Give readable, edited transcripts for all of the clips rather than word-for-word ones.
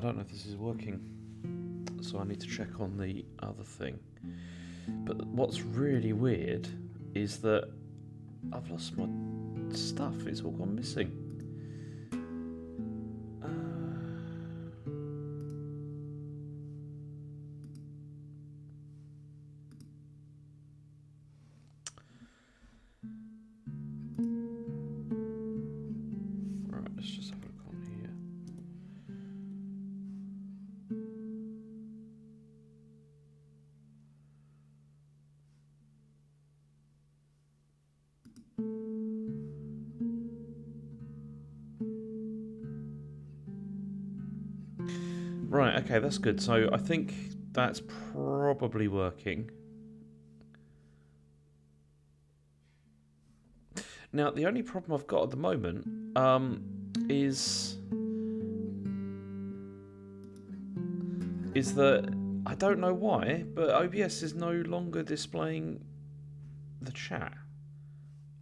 I don't know if this is working, so I need to check on the other thing. But what's really weird is that I've lost my stuff, it's all gone missing. Okay, that's good. So I think that's probably working. Now, the only problem I've got at the moment is that I don't know why, but OBS is no longer displaying the chat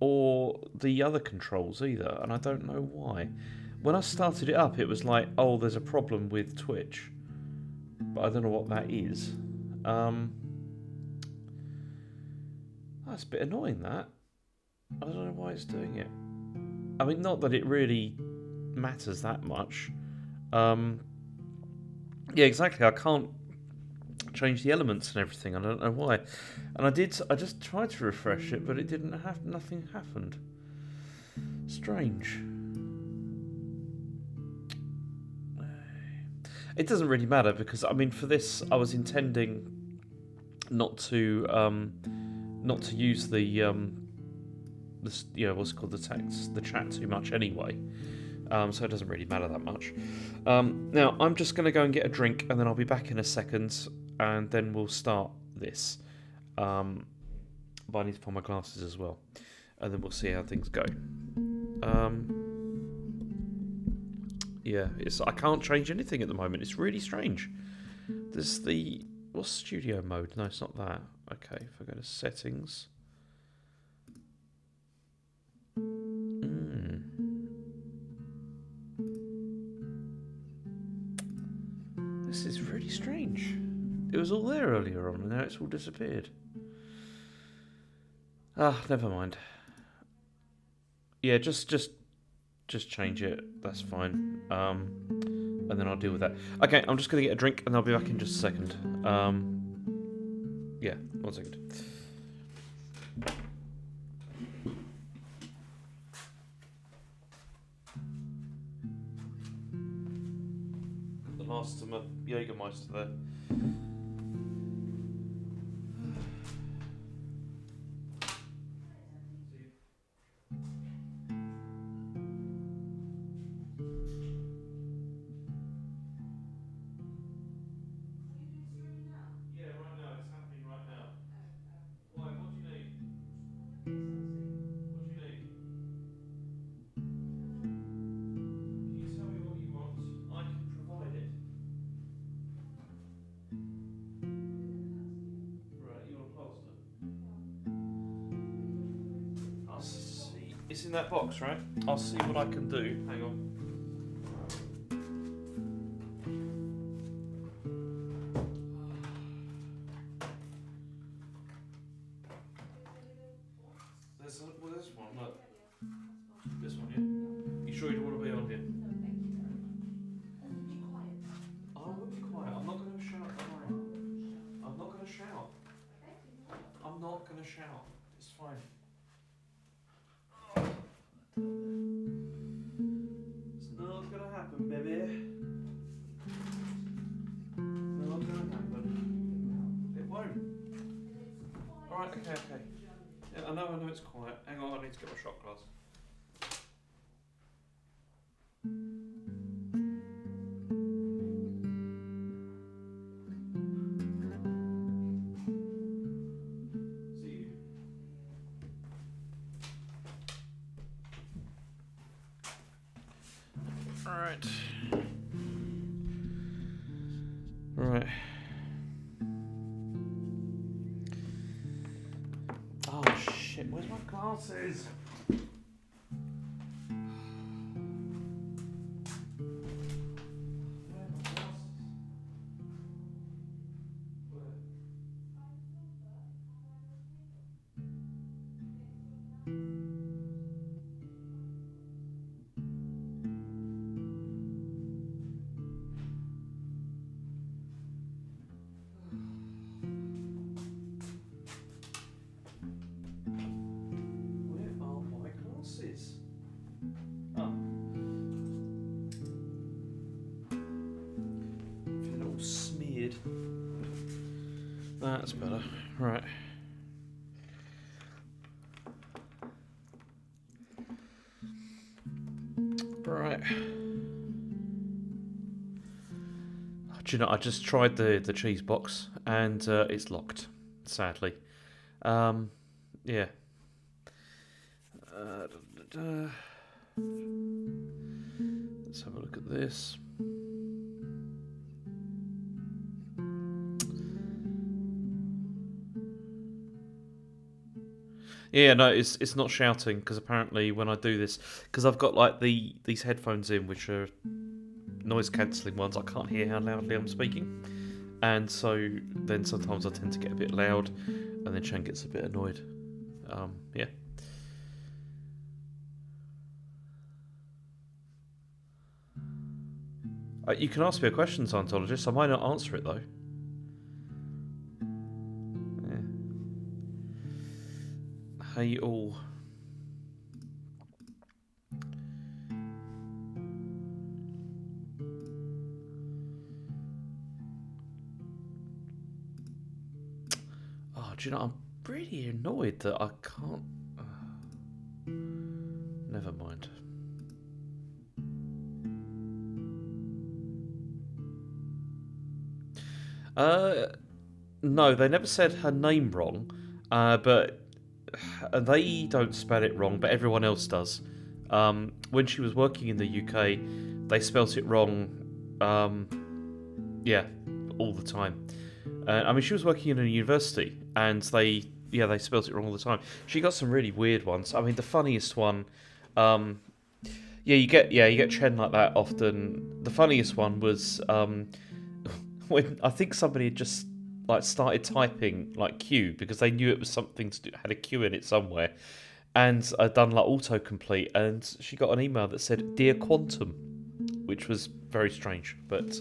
or the other controls either, and I don't know why. When I started it up, it was like, oh, there's a problem with Twitch. But I don't know what that is. That's a bit annoying, that. I don't know why it's doing it. I mean, not that it really matters that much. Yeah, exactly. I can't change the elements and everything. I don't know why. And I just tried to refresh it, but it didn't have. Nothing happened. Strange. It doesn't really matter because, I mean, for this, I was intending not to use the what's called the chat too much anyway. So it doesn't really matter that much. Now I'm just going to go and get a drink, and then I'll be back in a second, and then we'll start this. But I need to put my glasses as well, and then we'll see how things go. Yeah, I can't change anything at the moment. It's really strange. There's the... What's studio mode? No, it's not that. Okay, if I go to settings... This is really strange. It was all there earlier on, and now it's all disappeared. Ah, never mind. Yeah, just change it, that's fine. And then I'll deal with that. Okay, I'm just gonna get a drink and I'll be back in just a second. Yeah, 1 second. Got the last of my Jägermeister there. In that box, right? I'll see what I can do. Hang on. That's better. Right. Right. Do you know, I just tried the cheese box and it's locked, sadly. Yeah. Let's have a look at this. Yeah, no, it's not shouting, because apparently when I do this, because I've got like these headphones in, which are noise cancelling ones, I can't hear how loudly I'm speaking, and so then sometimes I tend to get a bit loud, and then Sean gets a bit annoyed. Yeah. You can ask me a question, Scientologist. I might not answer it though. Hey all. Oh, do you know, I'm pretty annoyed that I can't... Never mind. No, they never said her name wrong, but... They don't spell it wrong, but everyone else does. When she was working in the UK, they spelt it wrong, yeah, all the time. I mean, she was working in a university, and they spelt it wrong all the time. She got some really weird ones. I mean, the funniest one, you get Chen like that often. The funniest one was when I think somebody had just like started typing like Q because they knew it was something to do, had a Q in it somewhere, and I'd done like autocomplete, and she got an email that said "Dear Quantum," which was very strange, but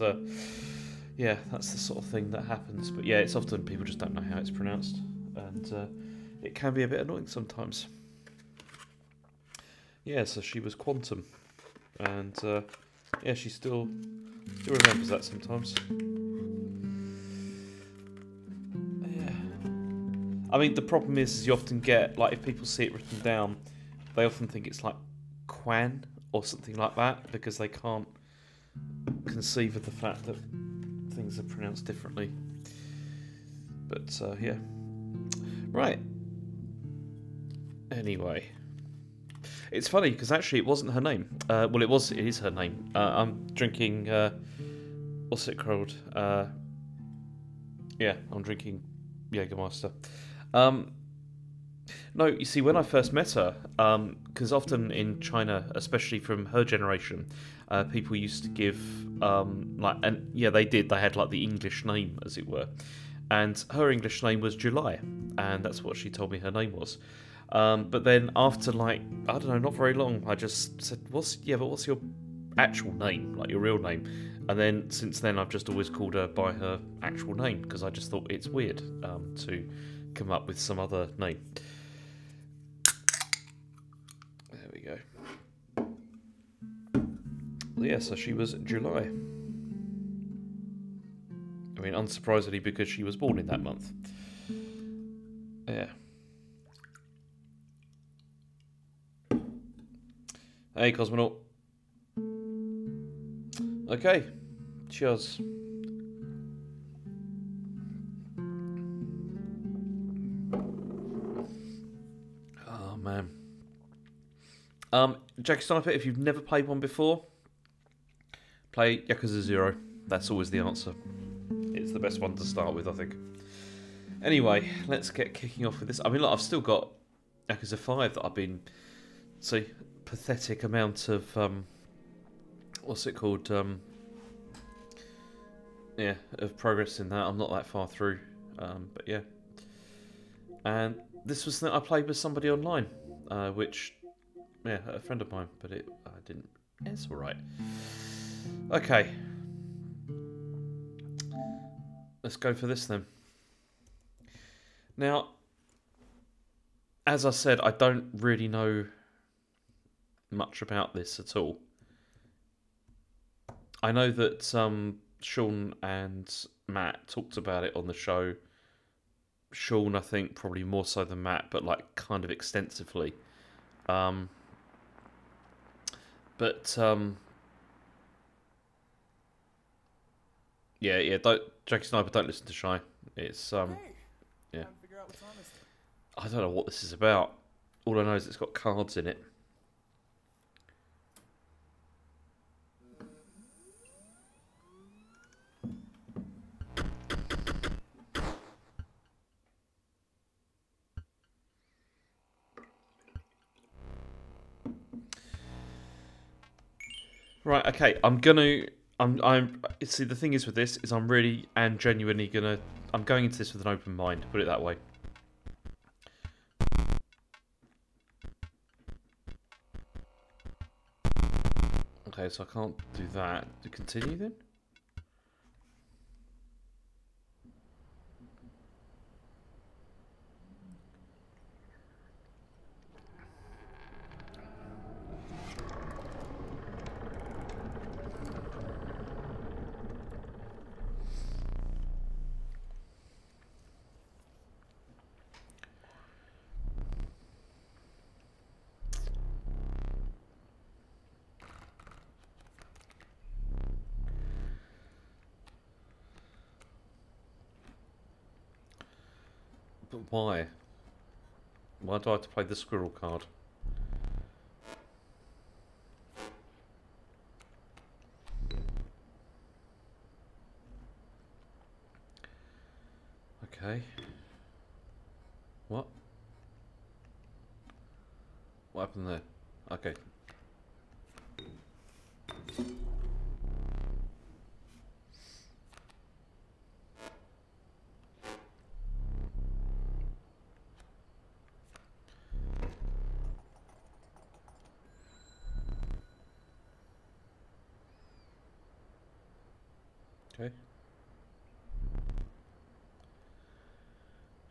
yeah, that's the sort of thing that happens. But yeah, it's often people just don't know how it's pronounced, and it can be a bit annoying sometimes. Yeah, so she was Quantum, and yeah, she still remembers that sometimes. I mean, the problem is you often get, like, if people see it written down, they often think it's like Quan or something like that, because they can't conceive of the fact that things are pronounced differently. But, yeah. Right. Anyway. It's funny, because actually it wasn't her name. Well, it is her name. I'm drinking, what's it called? Yeah, I'm drinking Jägermeister. No, you see, when I first met her, because often in China, especially from her generation, people used to give, like, and yeah, they had like the English name, as it were, and her English name was July, and that's what she told me her name was. But then after, like, I don't know, not very long, I just said, but what's your actual name, like your real name? And then since then, I've just always called her by her actual name, because I just thought it's weird to come up with some other name. There we go. Yeah, so she was July. I mean, unsurprisingly, because she was born in that month. Yeah. Hey, Cosmonaut. Okay, cheers. Oh man. Jack Sniper, if you've never played one before, play Yakuza 0. That's always the answer. It's the best one to start with, I think. Anyway, let's get kicking off with this. I mean, look, I've still got Yakuza 5 that I've been... See, pathetic amount of... what's it called? Yeah, of progress in that. I'm not that far through, but yeah. And this was something I played with somebody online, which, yeah, a friend of mine, but I didn't. It's all right. Okay, let's go for this then. Now, as I said, I don't really know much about this at all. I know that Sean and Matt talked about it on the show Sean, I think, probably more so than Matt, but like kind of extensively. Yeah, Jackie Sniper, don't listen to Shy. It's, yeah. I don't know what this is about. All I know is it's got cards in it. Right, okay, I'm see, the thing is with this is I'm really and genuinely gonna, I'm going into this with an open mind, put it that way. Okay, so I can't do that. To continue then? Why? Why do I have to play the squirrel card? Okay. What? What happened there? Okay.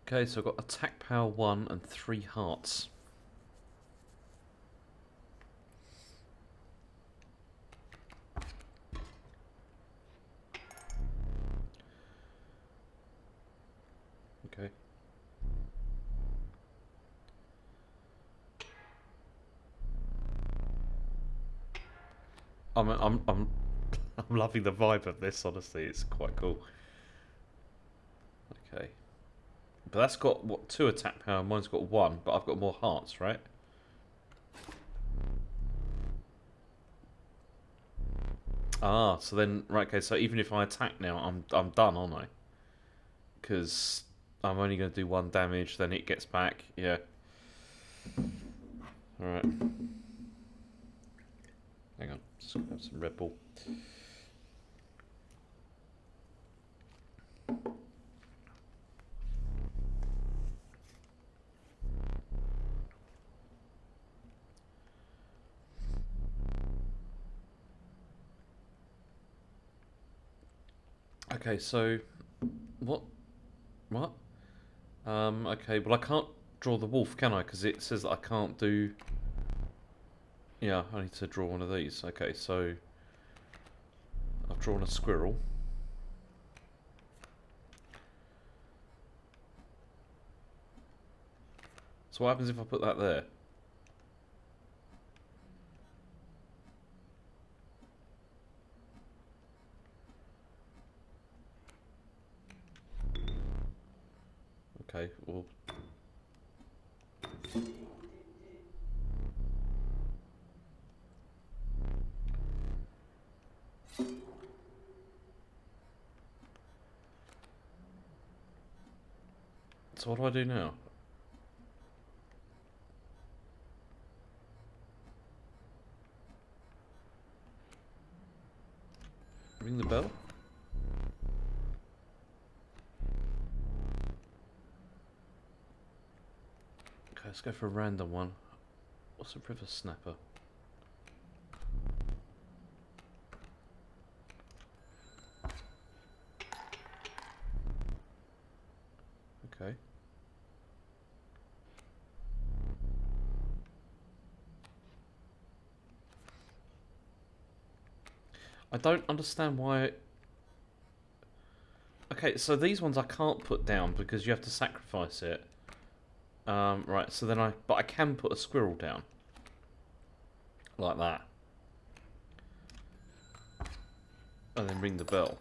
Okay, so I've got attack power 1 and 3 hearts. Okay. I'm loving the vibe of this, honestly, it's quite cool. Okay. But that's got, what, 2 attack power, mine's got 1, but I've got more hearts, right? Ah, so then, right, okay, so even if I attack now, I'm done, aren't I? Because I'm only going to do 1 damage, then it gets back, yeah. Alright. Hang on, just grab some Red Bull. Okay, so what? Okay, well I can't draw the wolf, can I? Because it says that I can't do. Yeah, I need to draw one of these. Okay, so I've drawn a squirrel. So what happens if I put that there? Okay, well. So what do I do now? Ring the bell? Let's go for a random one. What's a river snapper? Okay. I don't understand why. Okay, so these ones I can't put down because you have to sacrifice it. Right, so then but I can put a squirrel down. Like that. And then ring the bell.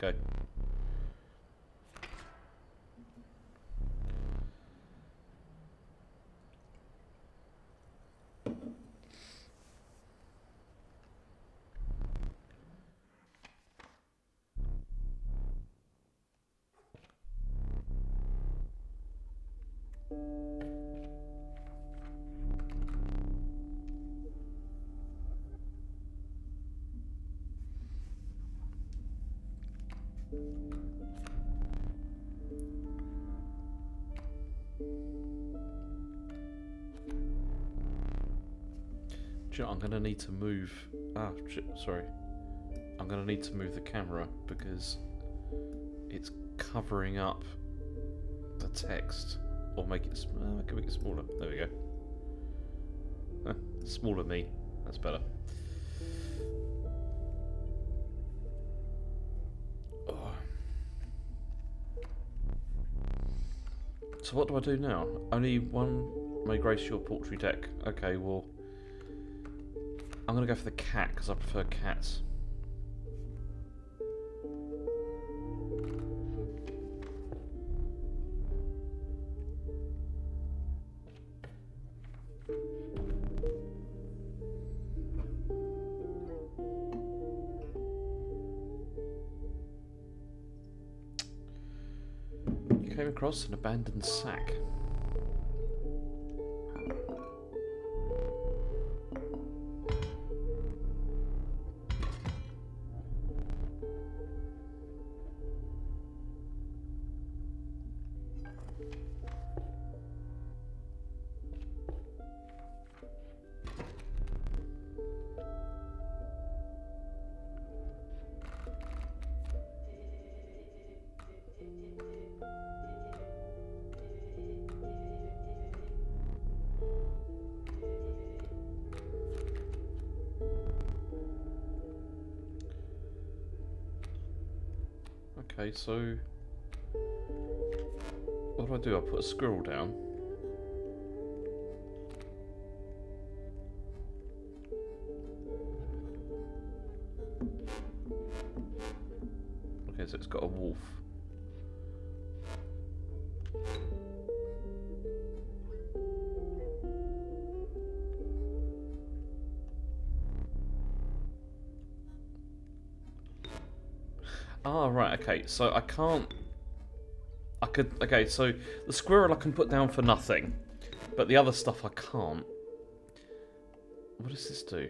Okay. I'm gonna need to move. Ah, sorry. I'm gonna need to move the camera because it's covering up the text, or make it. I can make it smaller. There we go. Huh, smaller me. That's better. Oh. So what do I do now? Only one may grace your portrait deck. Okay, well. I'm gonna go for the cat because I prefer cats. You came across an abandoned sack. So, what do? I put a squirrel down. Okay, so it's got a wolf. Okay, so I can't. I could. Okay, so the squirrel I can put down for nothing, but the other stuff I can't. What does this do?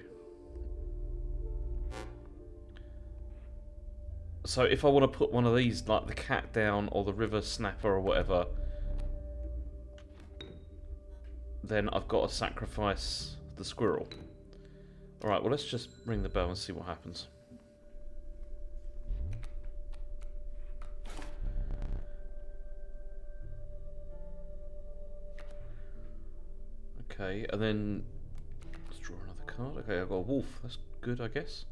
So if I want to put one of these, like the cat down or the river snapper or whatever, then I've got to sacrifice the squirrel. Alright, well, let's just ring the bell and see what happens. Okay, and then let's draw another card. Okay, I've got a wolf. That's good, I guess.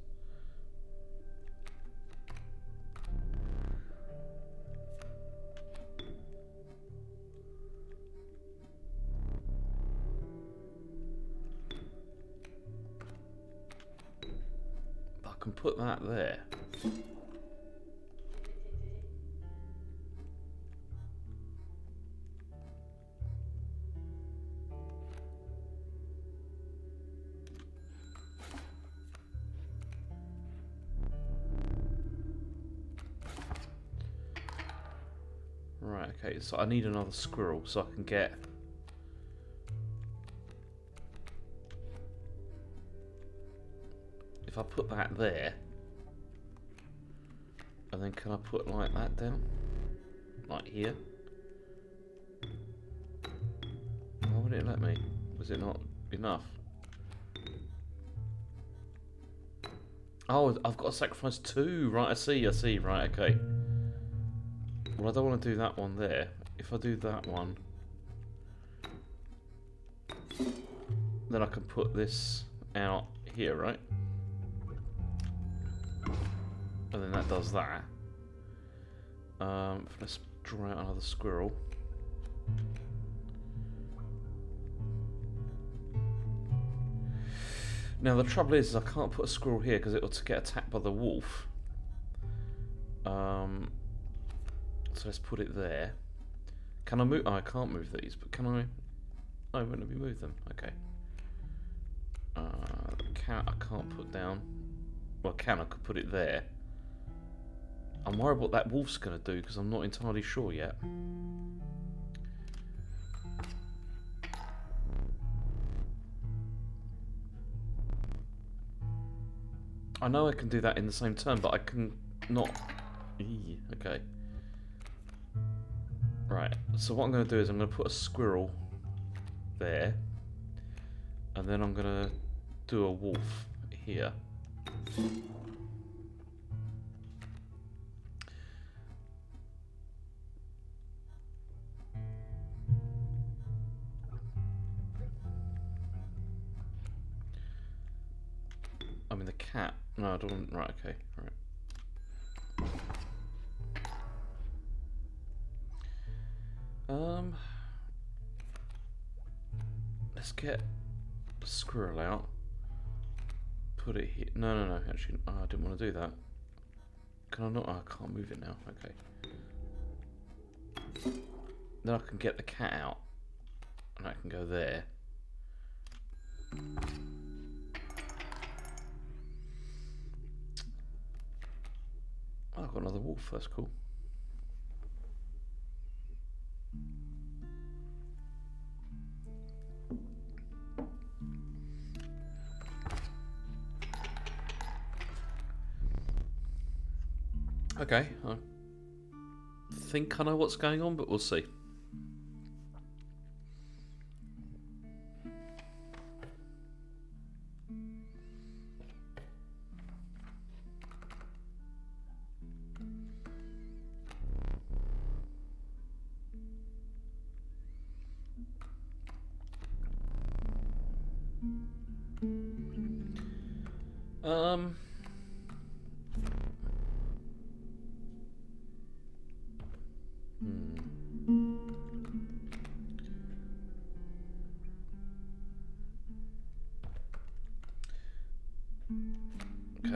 But I can put that there. So I need another squirrel so I can get if I put that there and then can I put like that down? Like here? Why would it let me? Was it not enough? Oh, I've got to sacrifice two, right, I see, right, okay. Well, I don't want to do that one there. If I do that one, then I can put this out here, right? And then that does that. Let's draw out another squirrel. Now the trouble is I can't put a squirrel here because it will get attacked by the wolf. So let's put it there. Can I move? Oh, I can't move these, but can I? Oh, when have we moved them? Okay. I can't put down. Well, I could put it there. I'm worried what that wolf's going to do because I'm not entirely sure yet. I know I can do that in the same turn, but I can not. Eee, okay. Right, so what I'm going to do is I'm going to put a squirrel there, and then I'm going to do a wolf here. I mean the cat. No, I don't want... Right, okay, right. Let's get the squirrel out. Put it here. No, no, no, actually, oh, I didn't want to do that. Can I not? Oh, I can't move it now. Okay. Then I can get the cat out. And I can go there. Oh, I've got another wolf, that's cool. Okay, I think I know what's going on, but we'll see.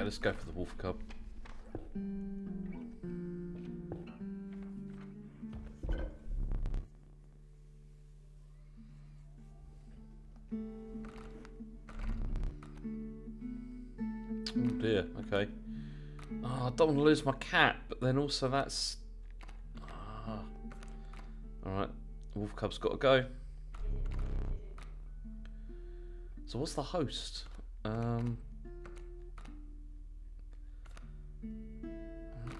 Let's go for the wolf cub. Oh dear, okay. Oh, I don't want to lose my cat, but then also that's... Oh. Alright, wolf cub's got to go. So what's the host?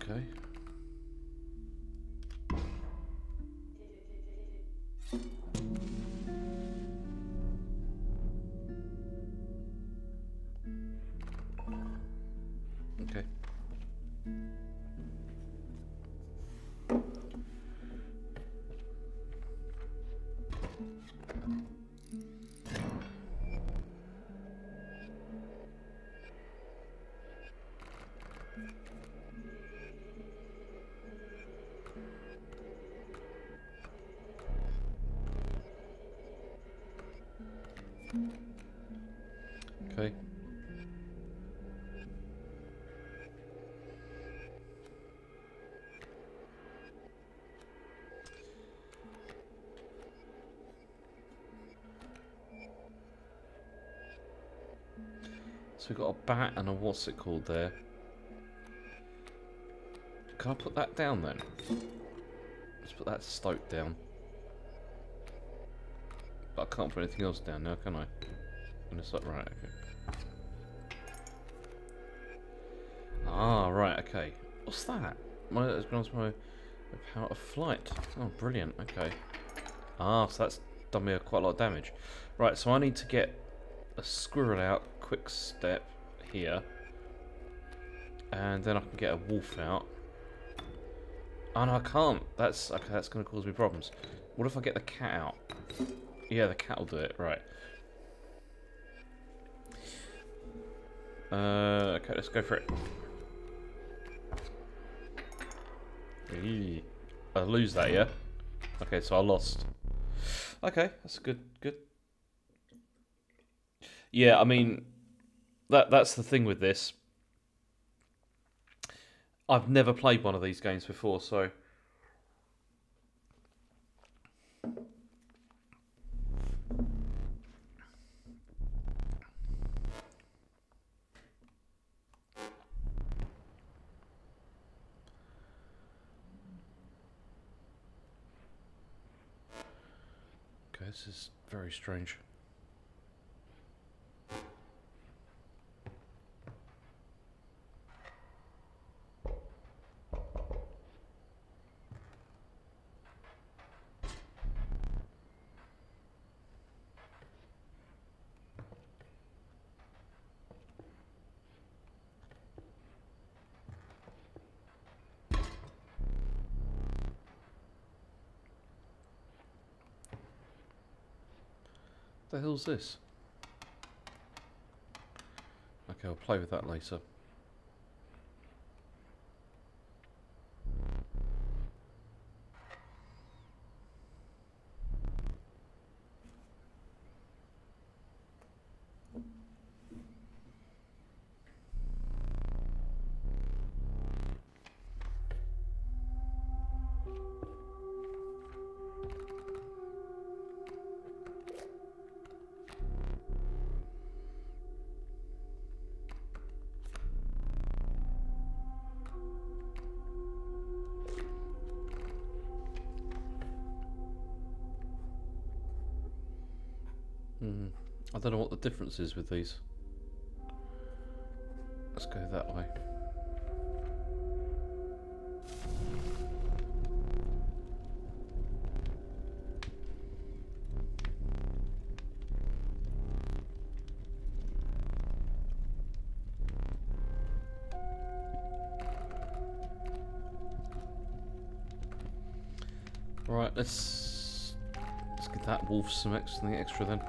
Okay. Okay. So we've got a bat and a what's it called there. Can I put that down then? Let's put that stoke down. But I can't put anything else down now, can I? And it's like, right, okay. Ah, right, okay. What's that? It grants my power of flight. Oh, brilliant, okay. Ah, so that's done me quite a lot of damage. Right, so I need to get a squirrel out. Quick step here, and then I can get a wolf out. And I can't. That's okay. That's going to cause me problems. What if I get the cat out? Yeah, the cat will do it. Right. Okay, let's go for it. Eee. I lose that, yeah? Okay, so I lost. Okay, that's good. Good. Yeah, I mean, that's the thing with this. I've never played one of these games before, so... Okay, this is very strange. What the hell's this? Okay, I'll play with that later. I don't know what the difference is with these. Let's go that way. Right, let's get that wolf some extra then.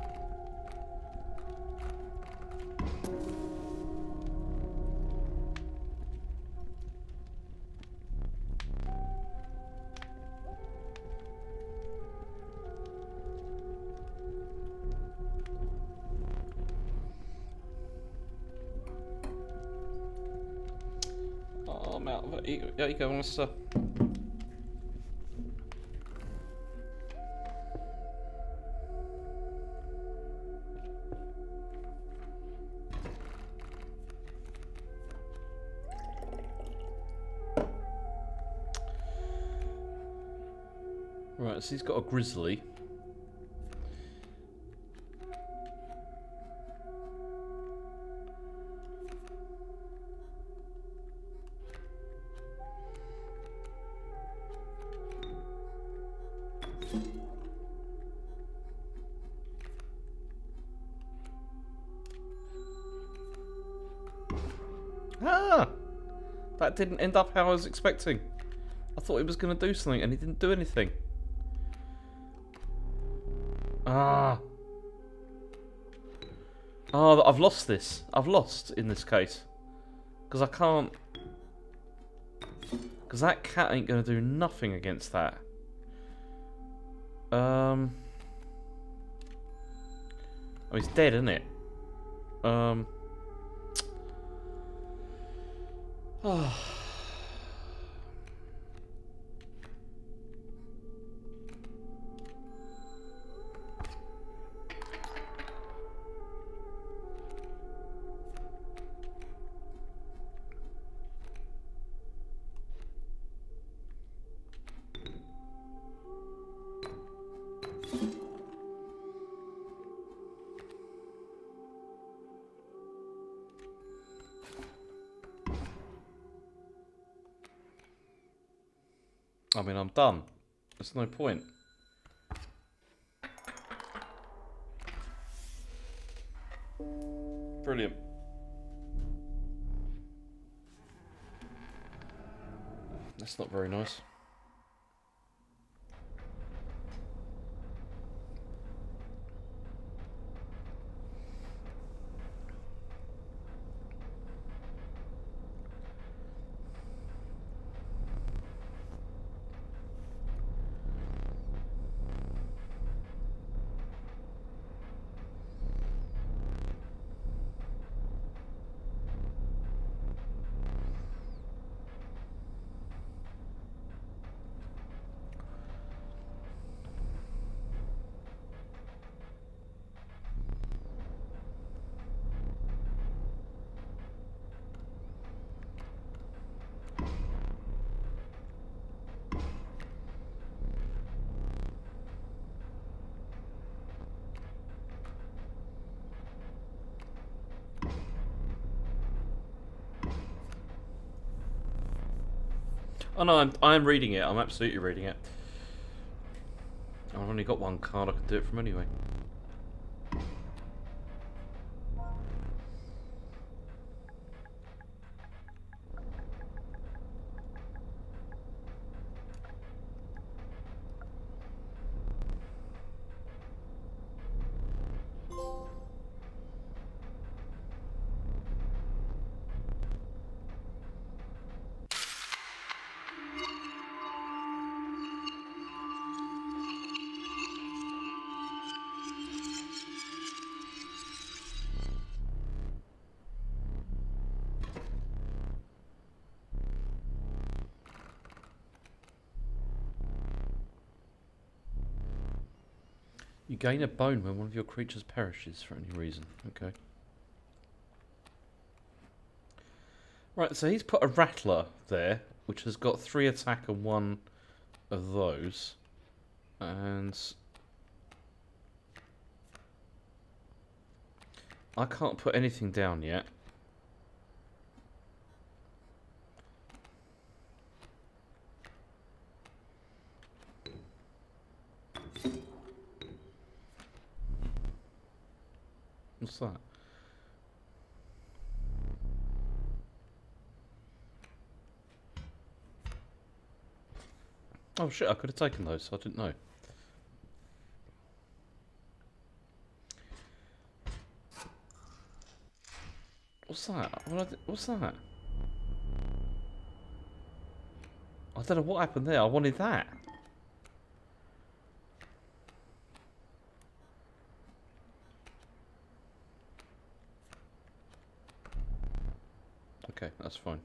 There you go, Mr. Right, so he's got a grizzly. That didn't end up how I was expecting. I thought he was going to do something and he didn't do anything. Ah. Oh, I've lost this. I've lost in this case. Because I can't... Because that cat ain't going to do nothing against that. Oh, he's dead, isn't it? Oh. I mean, I'm done. There's no point. Brilliant. That's not very nice. Oh no, I'm reading it. I'm absolutely reading it. I've only got one card. I could do it from anyway. You gain a bone when one of your creatures perishes for any reason. Okay. Right, so he's put a rattler there, which has got 3 attack and 1 of those. And I can't put anything down yet. What's that? Oh shit, I could have taken those, so I didn't know. What's that? What's that? I don't know what happened there, I wanted that. Okay, that's fine.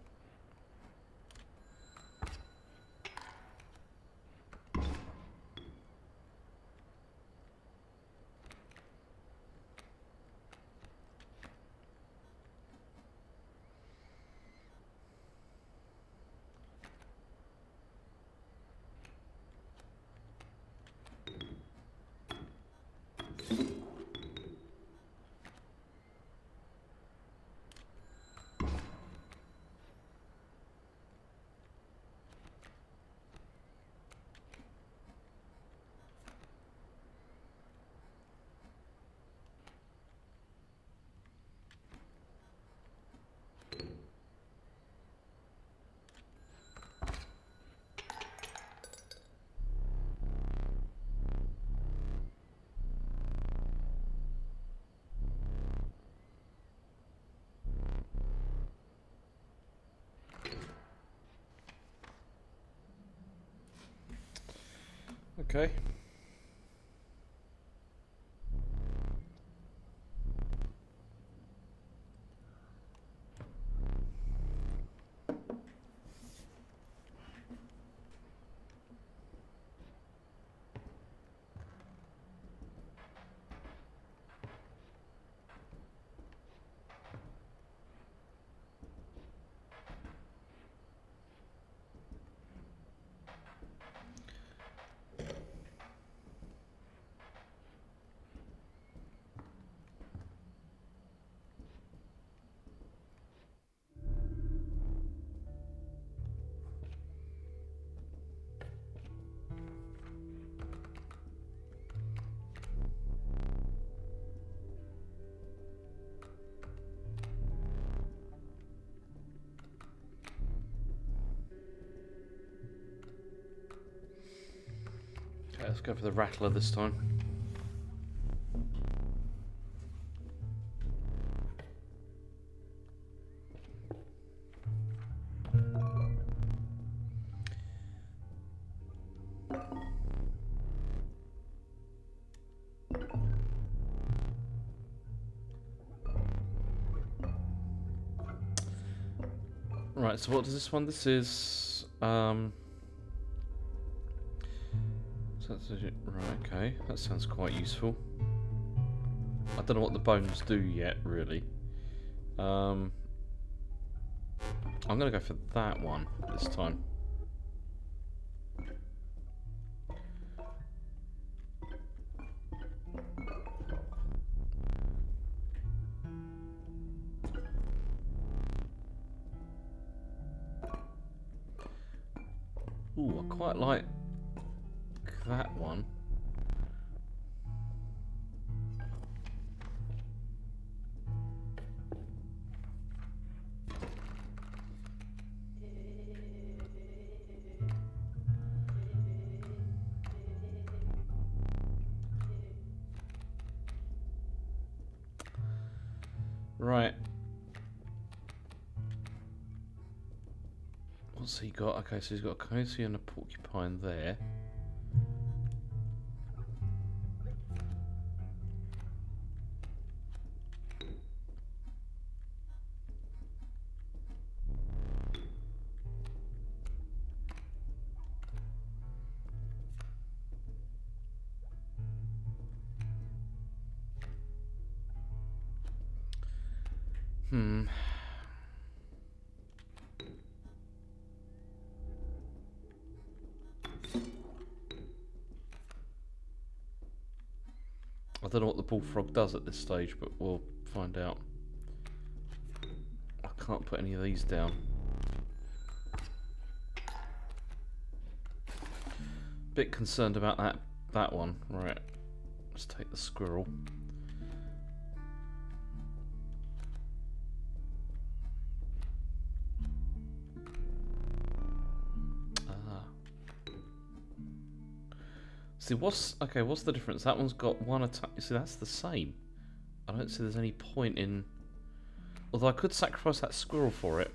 Okay. Let's go for the rattler this time. Right, so what does this one? This is right, okay, that sounds quite useful. I don't know what the bones do yet, really. I'm going to go for that one this time. Ooh, I quite like that one. Right. What's he got? Okay, so he's got a coyote and a porcupine there. I don't know what the bullfrog does at this stage, but we'll find out. I can't put any of these down. Bit concerned about that one. Right, let's take the squirrel. See, what's the difference? That one's got one attack. You see, that's the same. I don't see there's any point in... Although I could sacrifice that squirrel for it.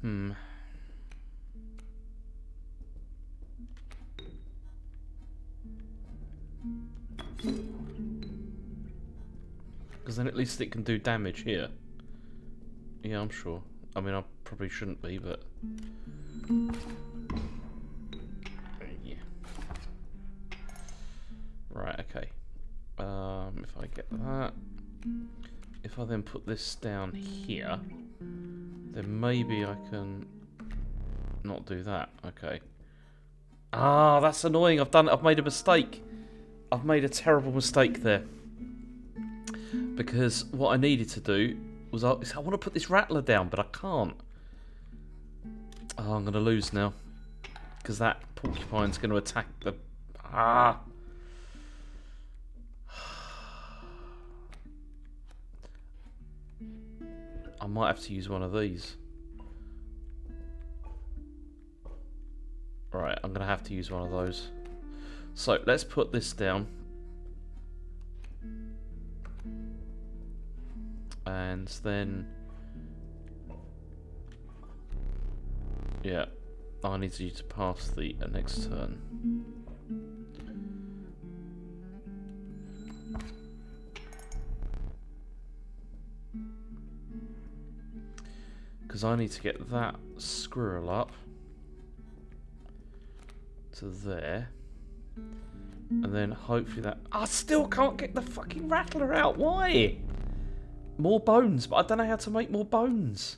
Hmm. Because then at least it can do damage here. Yeah, I'm sure. I mean, I probably shouldn't be, but... Right, okay. If I get that... If I then put this down here, then maybe I can not do that. Okay. Ah, that's annoying. I've made a mistake. I've made a terrible mistake there. Because what I needed to do was I want to put this rattler down, but I can't. Oh, I'm going to lose now. Because that porcupine's going to attack the... Ah! I might have to use one of these. Right, I'm gonna have to use one of those. So let's put this down. And then... Yeah, I need you to pass the next turn. Because I need to get that squirrel up to there, and then hopefully that... I still can't get the fucking rattler out. Why? More bones, but I don't know how to make more bones.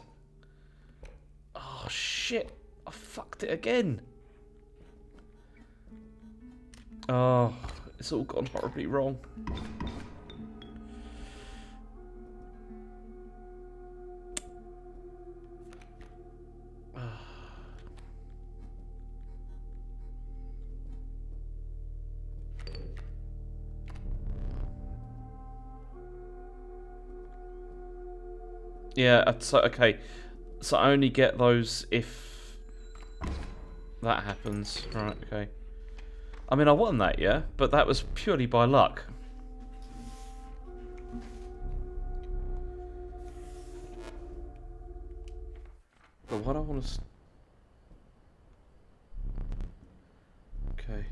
Oh shit, I fucked it again. Oh, it's all gone horribly wrong. Yeah, so, okay, so I only get those if that happens. Right, okay. I mean, I won that, yeah, but that was purely by luck. But what I want to... Okay.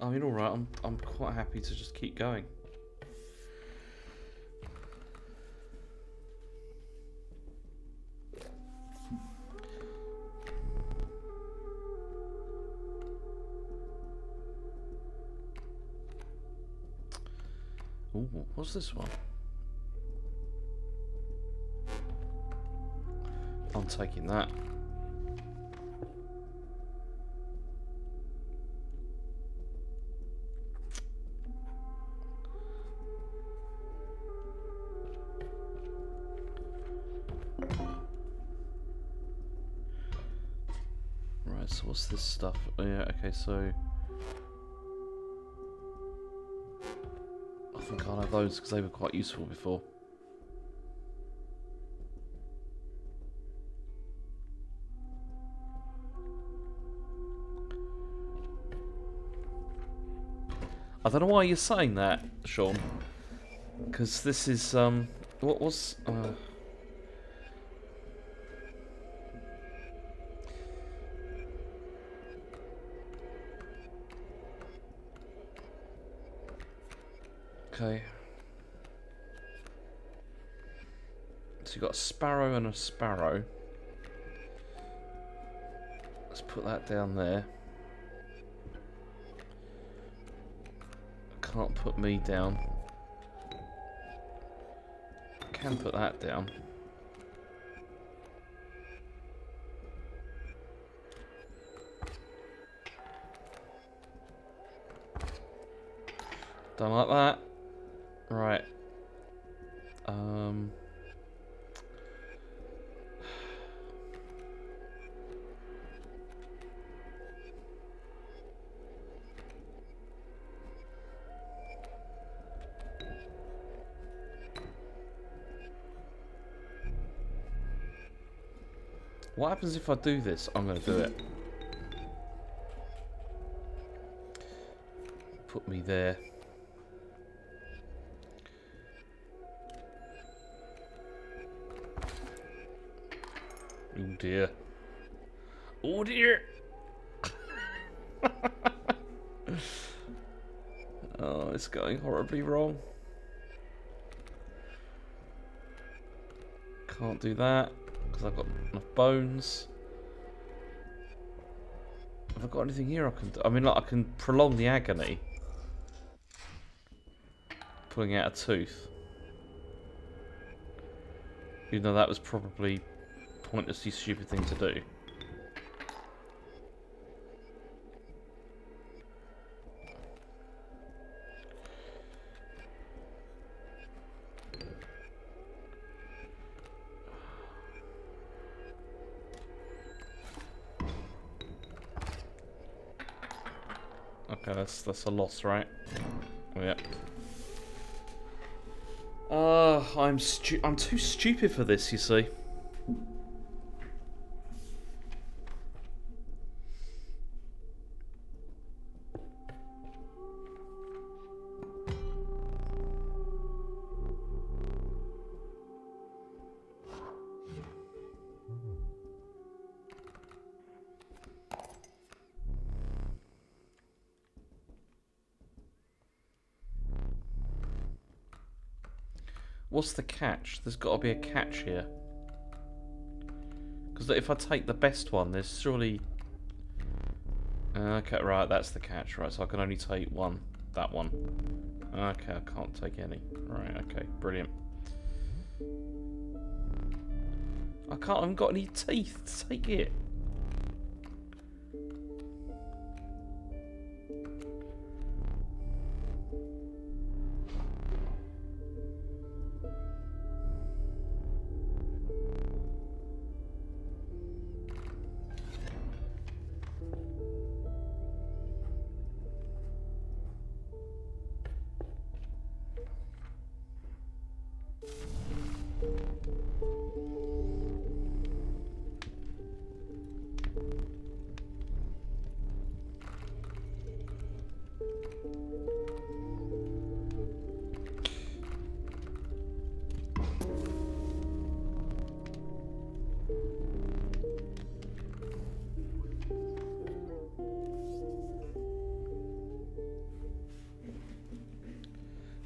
I mean, all right, I'm quite happy to just keep going. Ooh, what's this one? I'm taking that. So what's this stuff? Oh, yeah, okay, so I think I'll have those because they were quite useful before. I don't know why you're saying that, Sean, because this is, what was, okay, so you got a sparrow and a sparrow, let's put that down there. Can't put me down. Can put that down. Done like that. Right. What happens if I do this? I'm going to do it. Put me there. Oh dear. Oh dear! Oh, it's going horribly wrong. Can't do that. Because I've got enough bones. Have I got anything here I can do? I mean, like, I can prolong the agony. Pulling out a tooth. Even though that was probably a pointlessly stupid thing to do. That's a loss, right? Yep. I'm too stupid for this, you see. What's the catch? There's got to be a catch here. Because if I take the best one, there's surely... Okay, right, that's the catch. Right, so I can only take one. That one. Okay, I can't take any. Right, okay, brilliant. I can't, I haven't got any teeth to take it.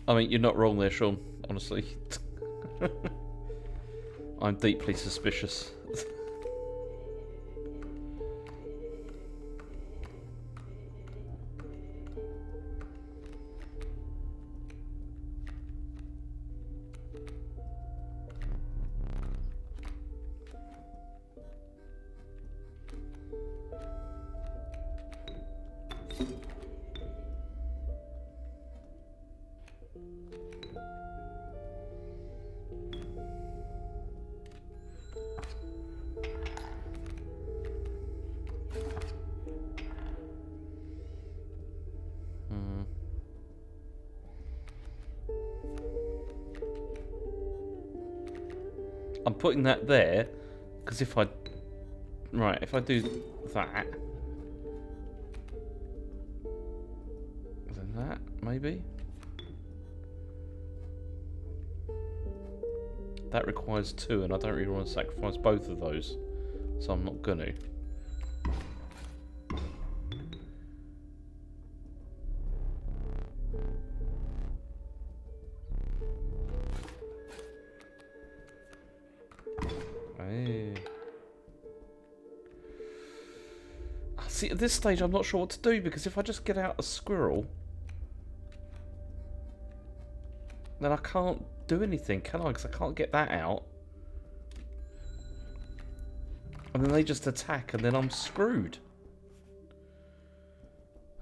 I mean, you're not wrong there, Sean, honestly. I'm deeply suspicious. I'm putting that there, because if I... Right, if I do that... Then that, maybe? That requires two, and I don't really want to sacrifice both of those, so I'm not gonna. See, at this stage, I'm not sure what to do, because if I just get out a squirrel, then I can't do anything, can I? Because I can't get that out. And then they just attack, and then I'm screwed.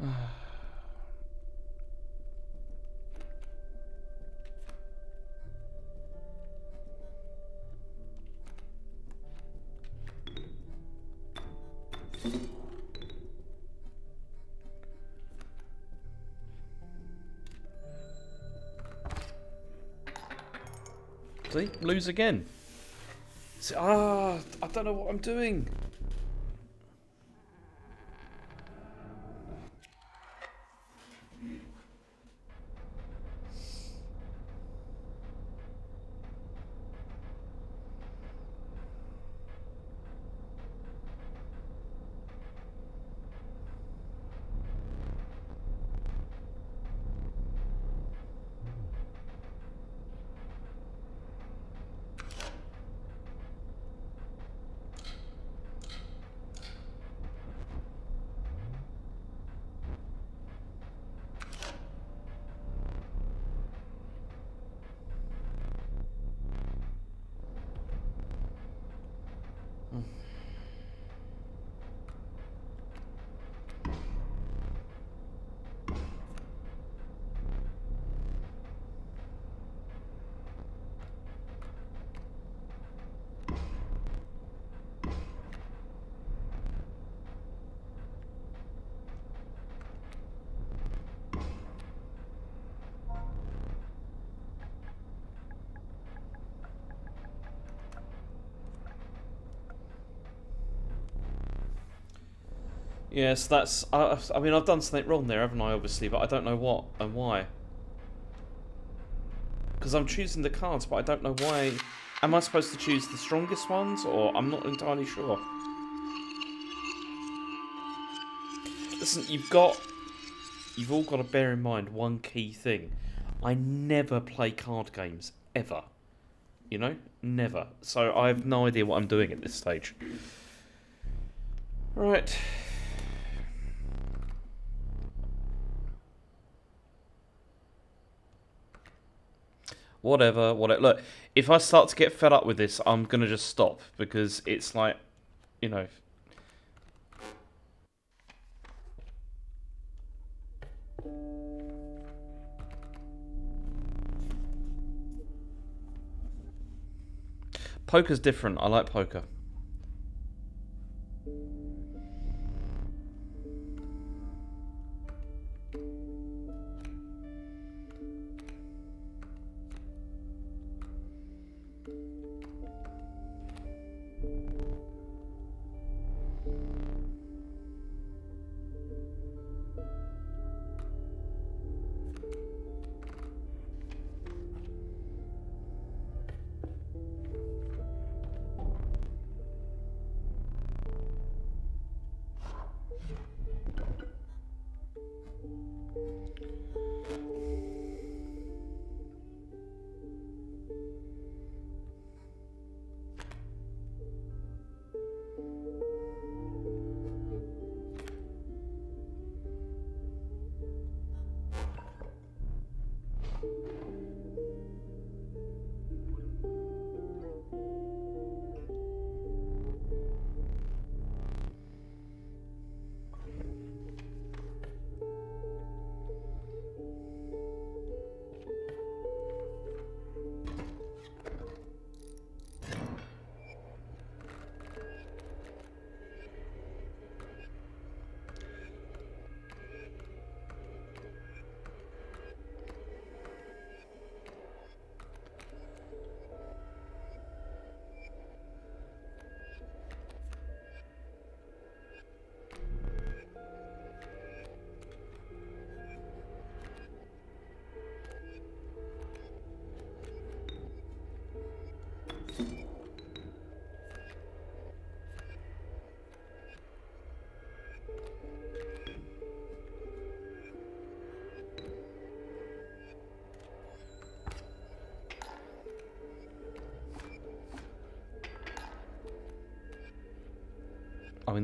See? Lose again. See, I don't know what I'm doing. Yes, that's... I mean, I've done something wrong there, haven't I, obviously, but I don't know what and why. Because I'm choosing the cards, but I don't know why... Am I supposed to choose the strongest ones, or... I'm not entirely sure. Listen, you've got... You've all got to bear in mind one key thing. I never play card games, ever. You know? Never. So I have no idea what I'm doing at this stage. Right... Whatever, whatever. Look, if I start to get fed up with this, I'm going to just stop, because it's like, you know... Poker's different. I like poker.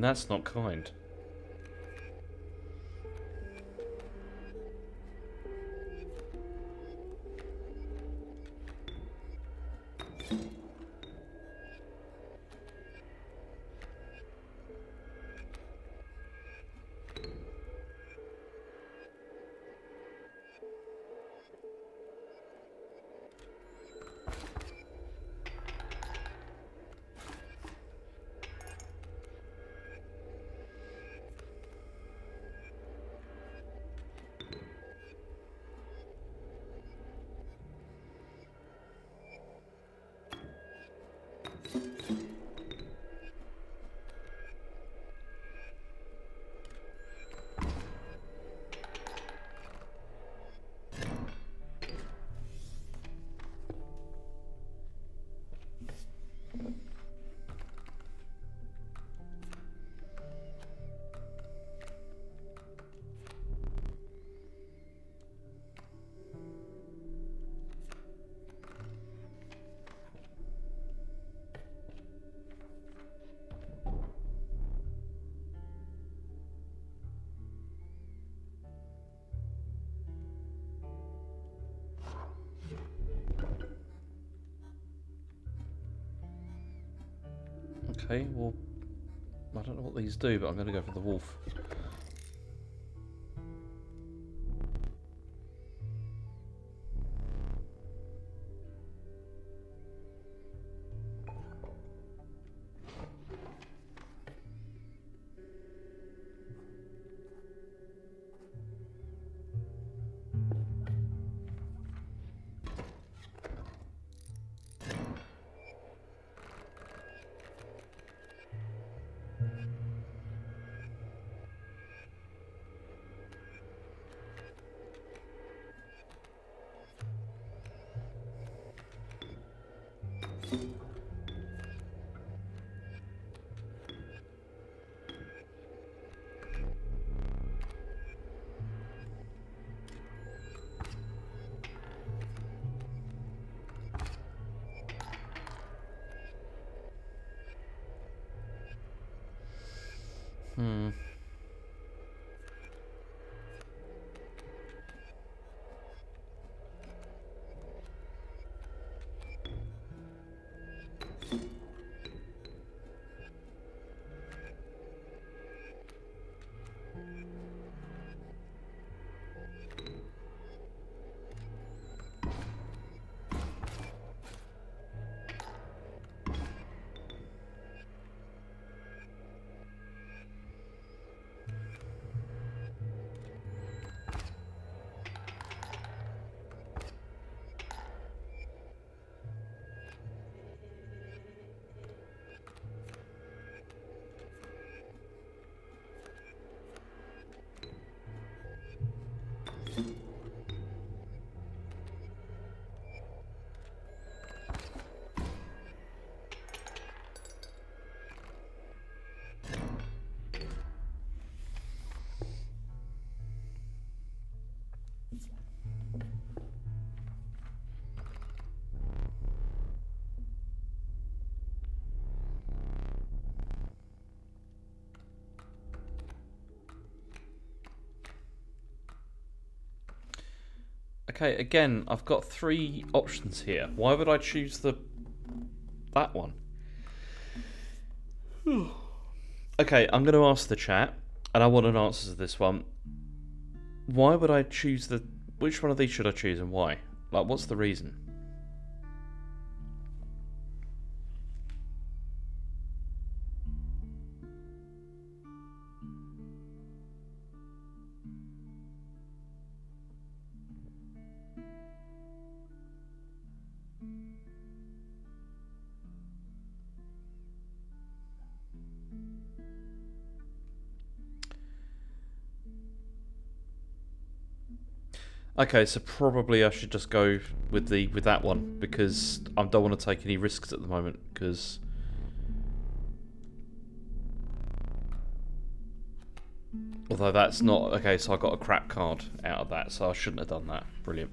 And that's not kind. Okay, well, I don't know what these do, but I'm going to go for the wolf. Okay, again, I've got three options here. Why would I choose that one? Okay, I'm going to ask the chat, and I want an answer to this one. Why would I choose which one of these should I choose and why? Like, what's the reason? Okay, so probably I should just go with that one, because I don't want to take any risks at the moment, because... although that's not... okay, so I got a crap card out of that, so I shouldn't have done that. Brilliant.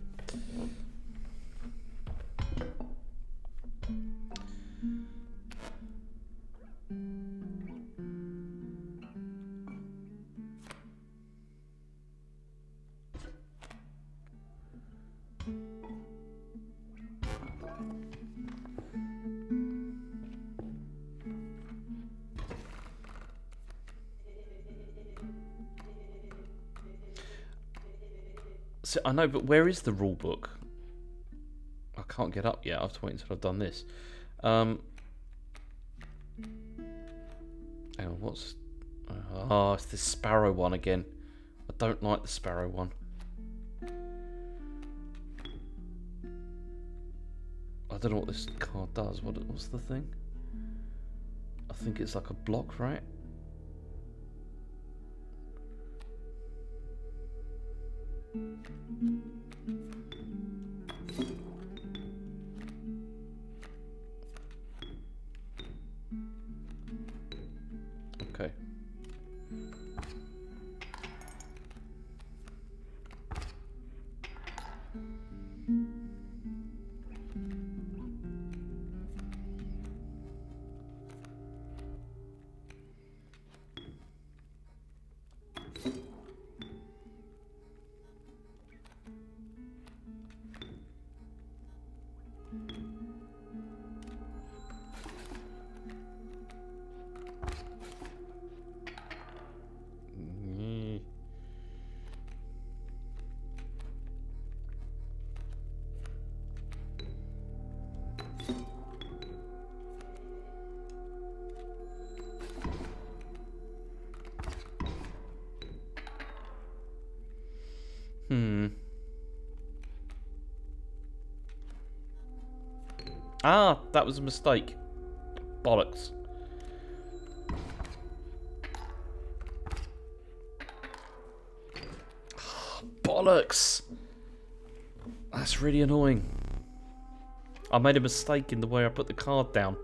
So, I know, but where is the rule book? I can't get up yet. I have to wait until I've done this. Hang on, what's... Oh, it's this sparrow one again. I don't like the sparrow one. I don't know what this card does. What's the thing? I think it's like a block, right? Okay. Ah, that was a mistake. Bollocks. Bollocks! That's really annoying. I made a mistake in the way I put the card down.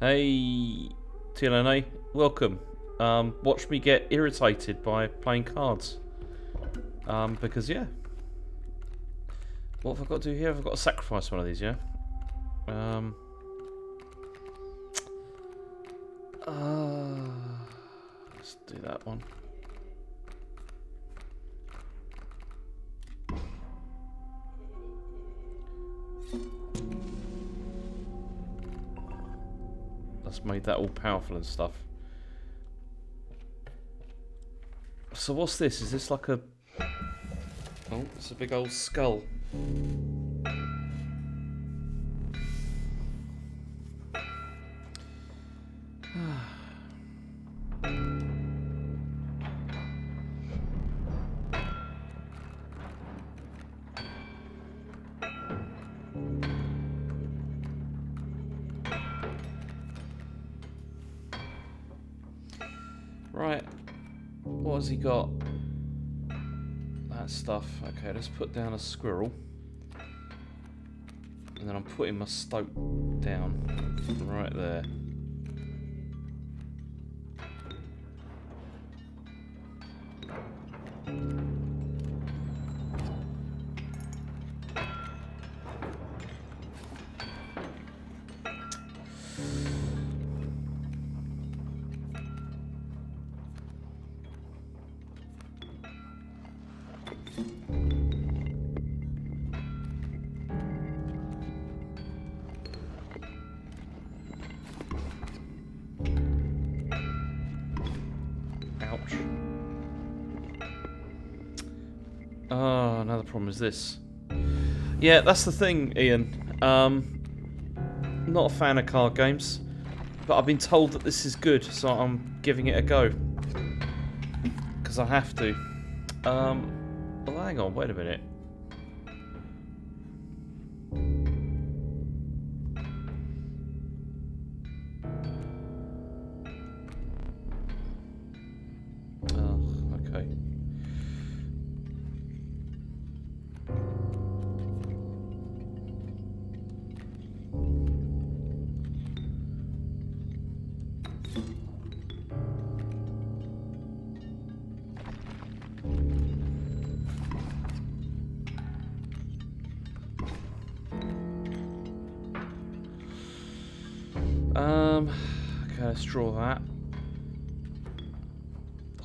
Hey, TLNA, welcome. Watch me get irritated by playing cards. Because, yeah. What have I got to do here? I've got to sacrifice one of these, yeah? Let's do that one. Made that all powerful and stuff. So what's this? Is this like a... Oh, it's a big old skull. Got that stuff. Okay, let's put down a squirrel, and then I'm putting my stoke down right there. Is this? Yeah, that's the thing, Ian. Not a fan of card games, but I've been told that this is good, so I'm giving it a go because I have to. Well, hang on, wait a minute.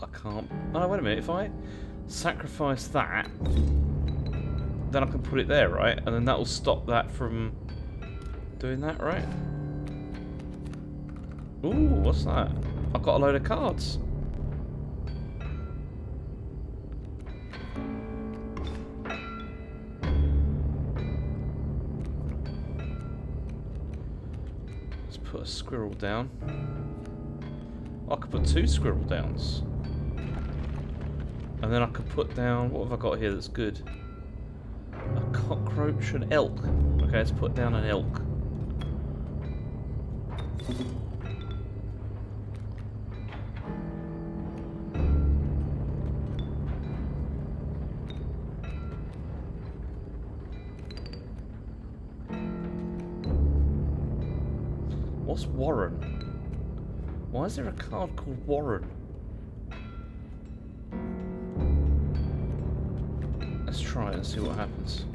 I can't... Oh, wait a minute. If I sacrifice that, then I can put it there, right? And then that will stop that from doing that, right? Ooh, what's that? I've got a load of cards. Let's put a squirrel down. I could put 2 squirrel downs. And then I could put down... What have I got here that's good? A cockroach and elk. Okay, let's put down an elk. What's Warren? Why is there a card called Warren? Let's try it and see what happens.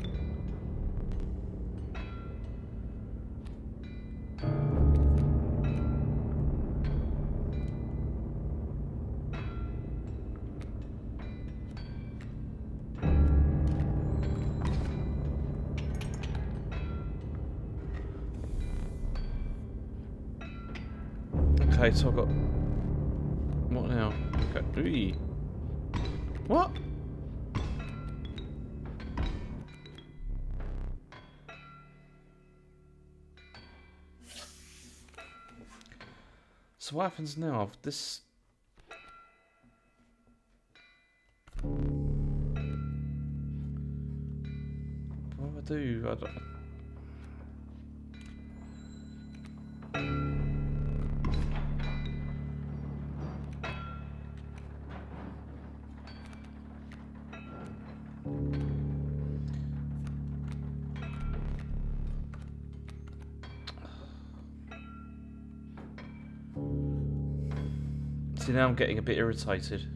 Okay, so I've got... What now? Okay. Ooh. What? So what happens now? If this... What do I do? I don't... Now I'm getting a bit irritated.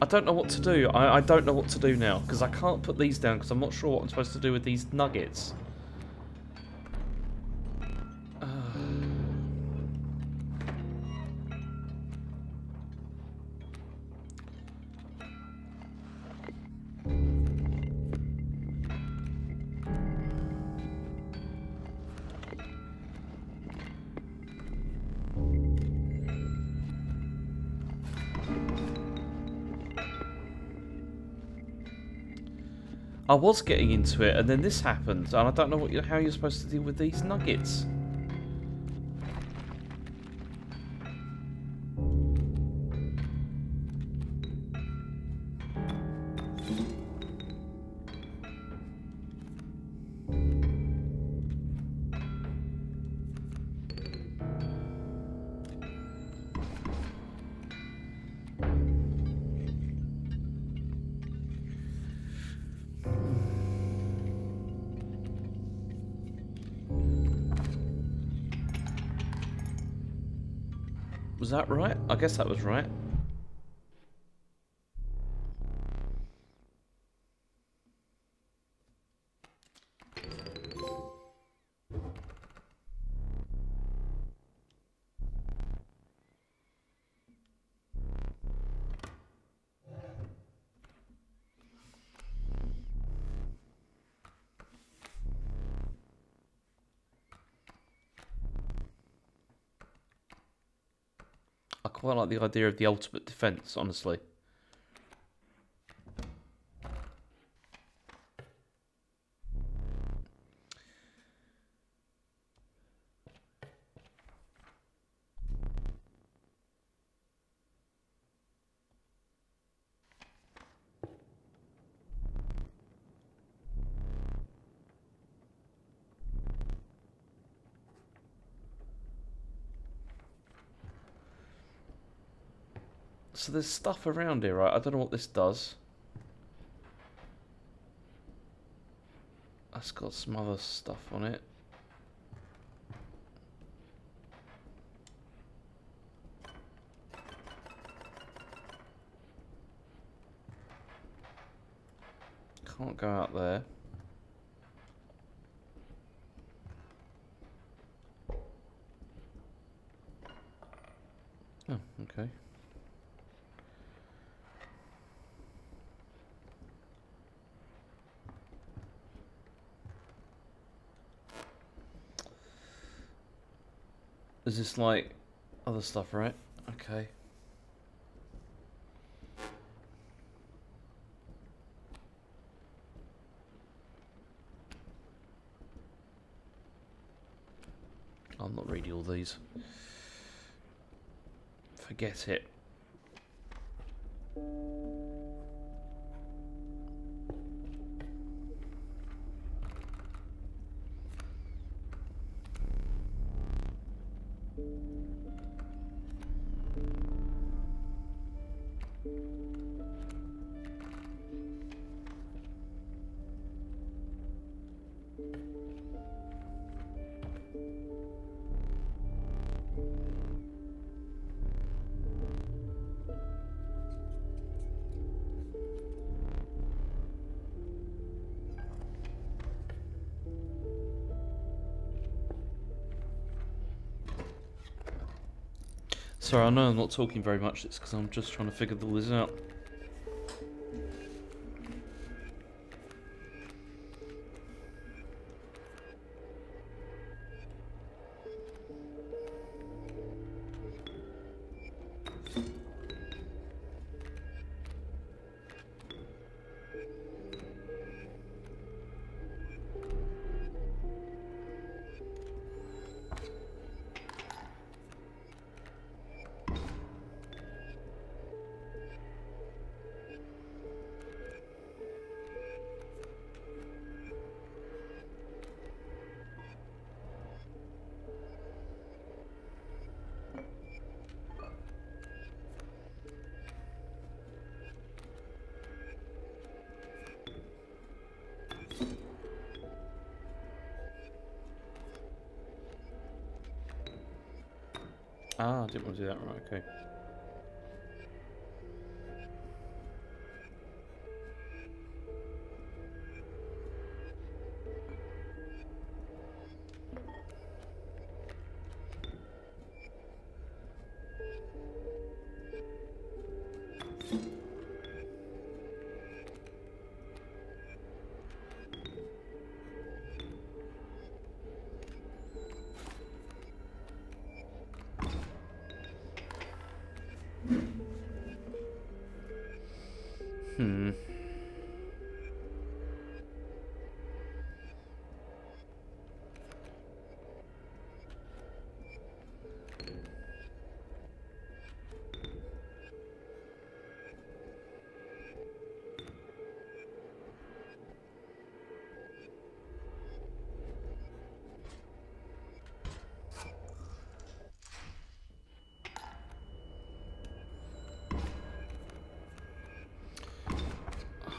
I don't know what to do. I don't know what to do now because I can't put these down because I'm not sure what I'm supposed to do with these nuggets. I was getting into it, and then this happened, and I don't know what how you're supposed to deal with these nuggets. Was that right? I guess that was right. I quite like the idea of the ultimate defense, honestly. So there's stuff around here, right? I don't know what this does. That's got some other stuff on it. Can't go out there. Oh, okay. Is this like other stuff, right? Okay. I'll not read all these. Forget it. Sorry, I know I'm not talking very much, it's because I'm just trying to figure all this out. Ah, I didn't want to do that, right, okay.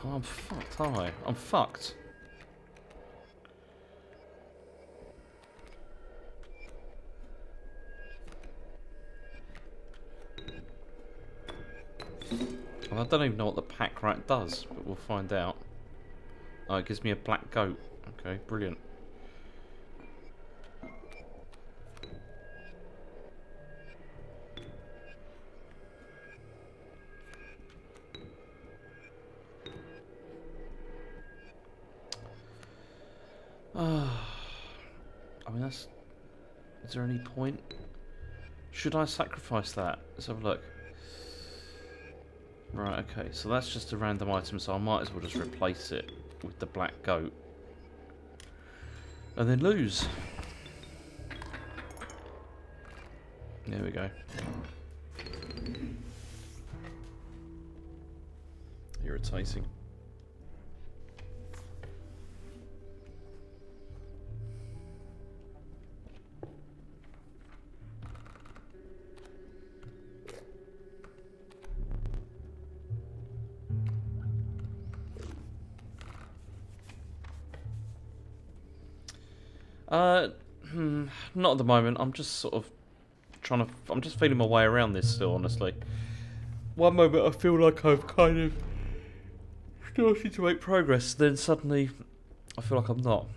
I'm fucked, aren't I? I'm fucked. Well, I don't even know what the pack rat does, but we'll find out. Oh, it gives me a black goat. Okay, brilliant. Is there any point? Should I sacrifice that? Let's have a look. Right, okay, so that's just a random item, so I might as well just replace it with the black goat. And then lose. There we go. Irritating. Not at the moment. I'm just sort of trying to... I'm just feeling my way around this still, honestly. One moment I feel like I've kind of do I seem to make progress, then suddenly I feel like I'm not.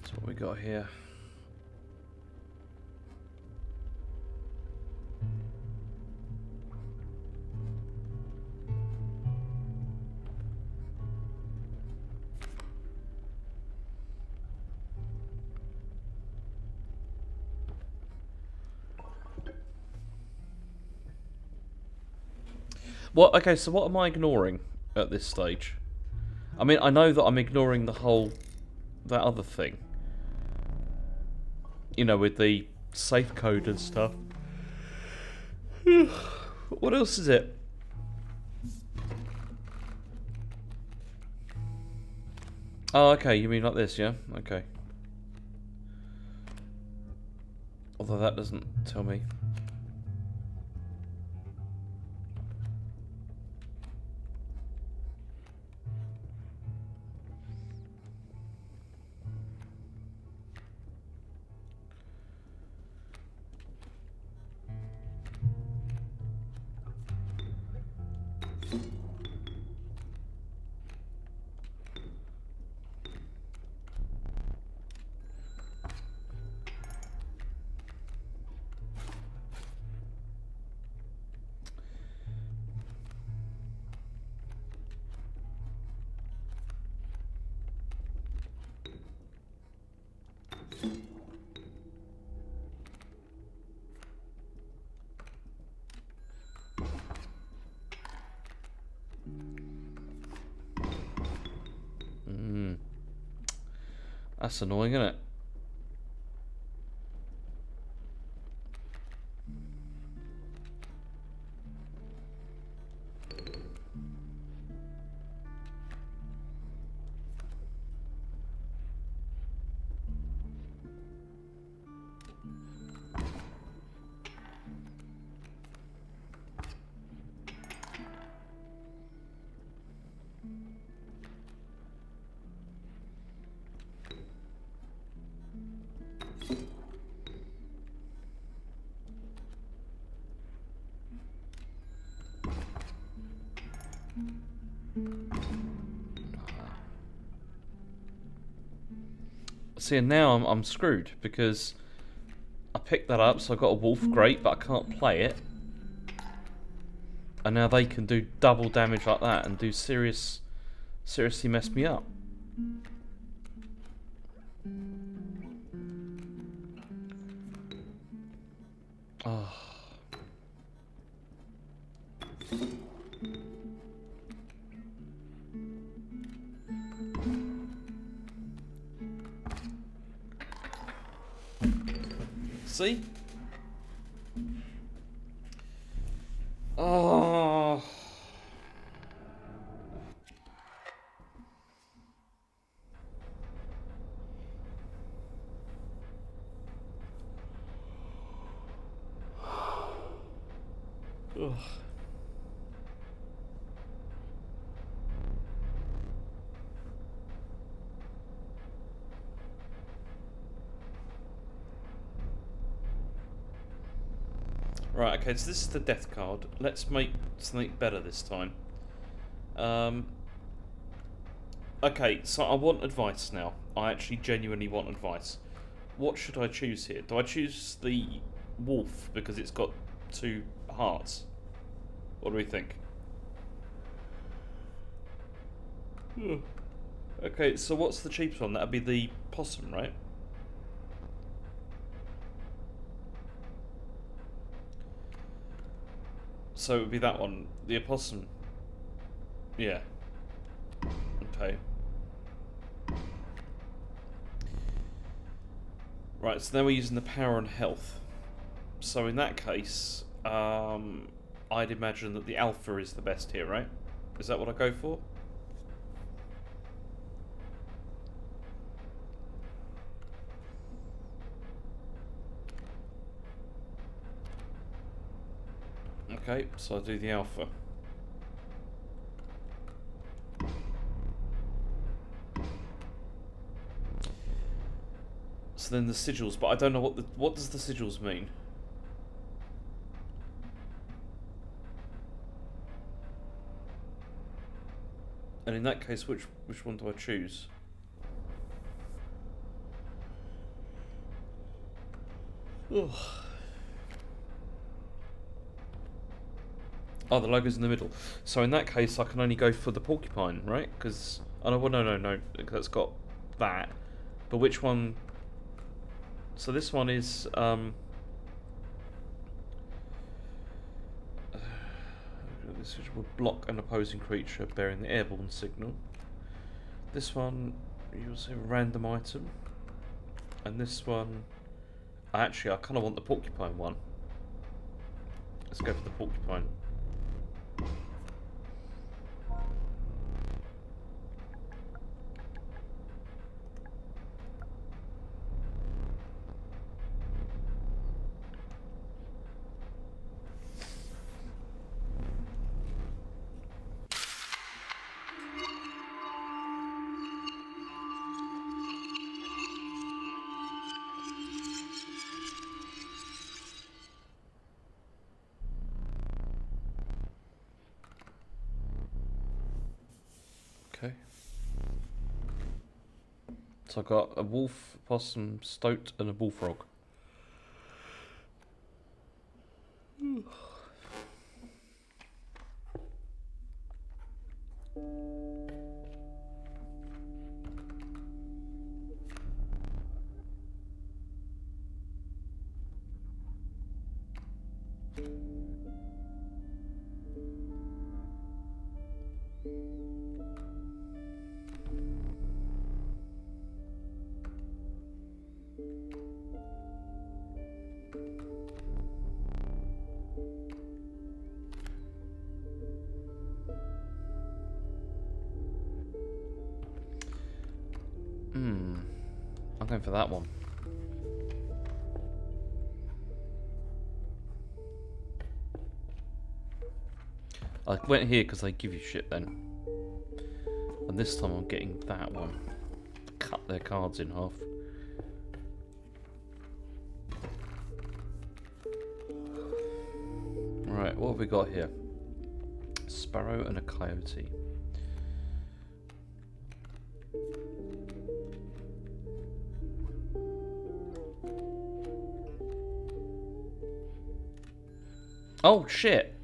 That's what we got here. What? Okay, so what am I ignoring at this stage? I mean, I know that I'm ignoring the whole... that other thing. You know, with the safe code and stuff. What else is it? Oh, okay, you mean like this, yeah? Okay. Although that doesn't tell me. That's annoying, isn't it? See, and now I'm screwed because I picked that up, so I got a wolf, great, but I can't play it. And now they can do double damage like that and do seriously mess me up. See? Oh. Ugh. Right, okay, so this is the death card. Let's make something better this time. Okay, so I want advice now. I actually genuinely want advice. What should I choose here? Do I choose the wolf because it's got 2 hearts? What do we think? Okay, so what's the cheapest one? That'd be the possum, right? So it would be that one, the opossum. Yeah. Okay. Right, so now we're using the power and health. So in that case, I'd imagine that the alpha is the best here, right? Is that what I go for? Okay, so I'll do the alpha. So then the sigils, but I don't know what does the sigils mean? And in that case, which one do I choose? Oh, the logo's in the middle. So in that case, I can only go for the porcupine, right? Because I don't. Well, no. That's got that. But which one? So this one is. This will block an opposing creature bearing the airborne signal. This one, you'll see a random item. And this one, actually, I kind of want the porcupine one. Let's go for the porcupine. So I've got a wolf, possum, stoat, and a bullfrog. For that one. I went here because they give you shit then. And this time I'm getting that one. Cut their cards in half. Right, what have we got here? Sparrow and a coyote. Oh shit!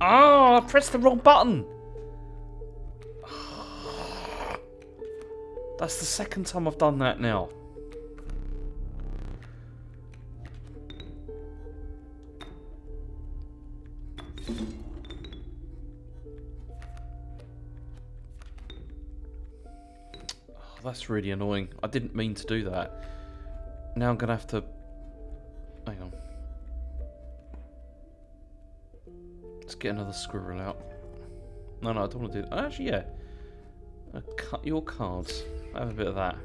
Oh, I pressed the wrong button! That's the second time I've done that now. Oh, that's really annoying. I didn't mean to do that. Now I'm gonna have to... Hang on. Let's get another squirrel out. No, I don't want to do that. Actually, yeah. I'll cut your cards. Have a bit of that.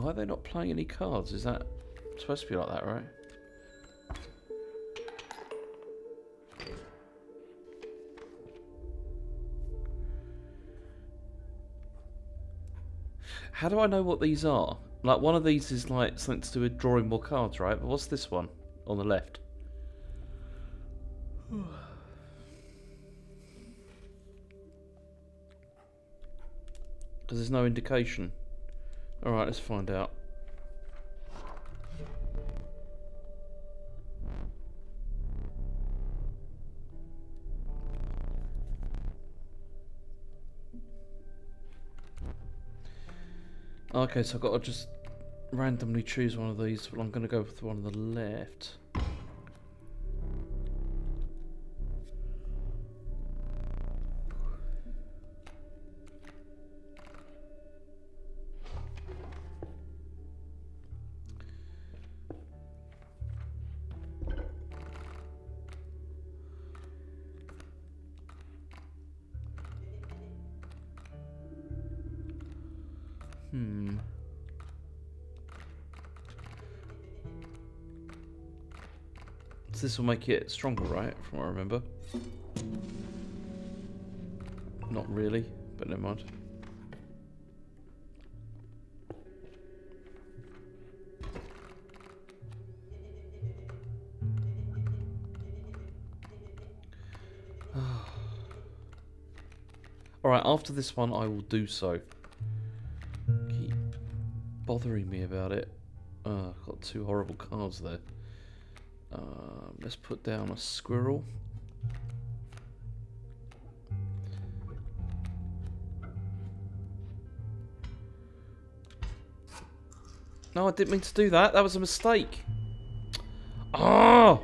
Why are they not playing any cards? Is that supposed to be like that, right? How do I know what these are? Like, one of these is like something to do with drawing more cards, right? But what's this one on the left? Because there's no indication. Alright, let's find out. Okay, so I've got to just randomly choose one of these, but I'm going to go with the one on the left. Hmm. So this will make it stronger, right? From what I remember. Not really, but never mind. Alright, after this one, I will do so. Keep bothering me about it. I've got two horrible cards there. Let's put down a squirrel. No, I didn't mean to do that. That was a mistake. Oh!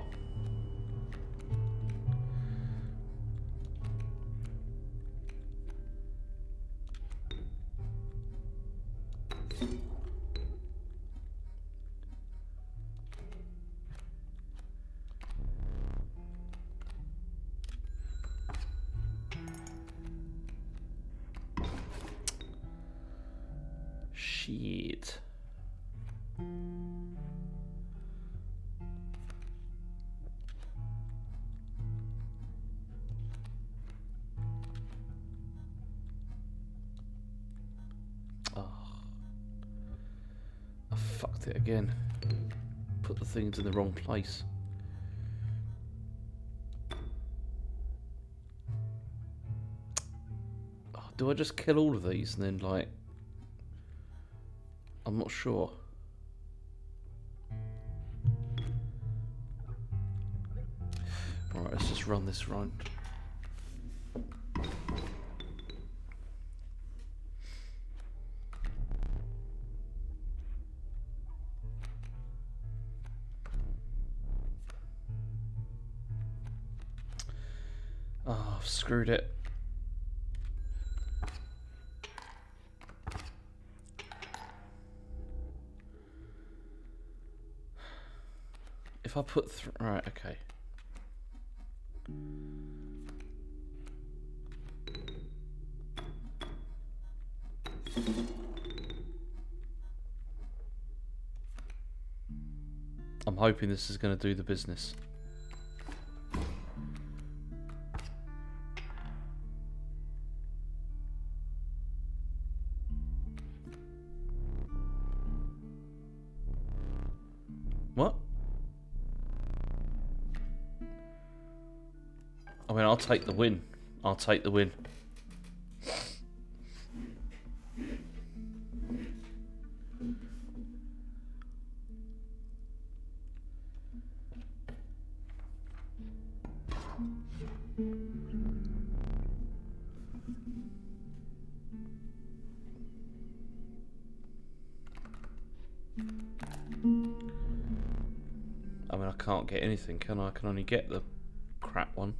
Things in the wrong place. Oh, do I just kill all of these and then, like, I'm not sure. Alright, let's just run this round. Screwed it. If I put through, right, okay. I'm hoping this is going to do the business. I'll take the win. I'll take the win. I mean, I can't get anything, can I? I can only get the crap one.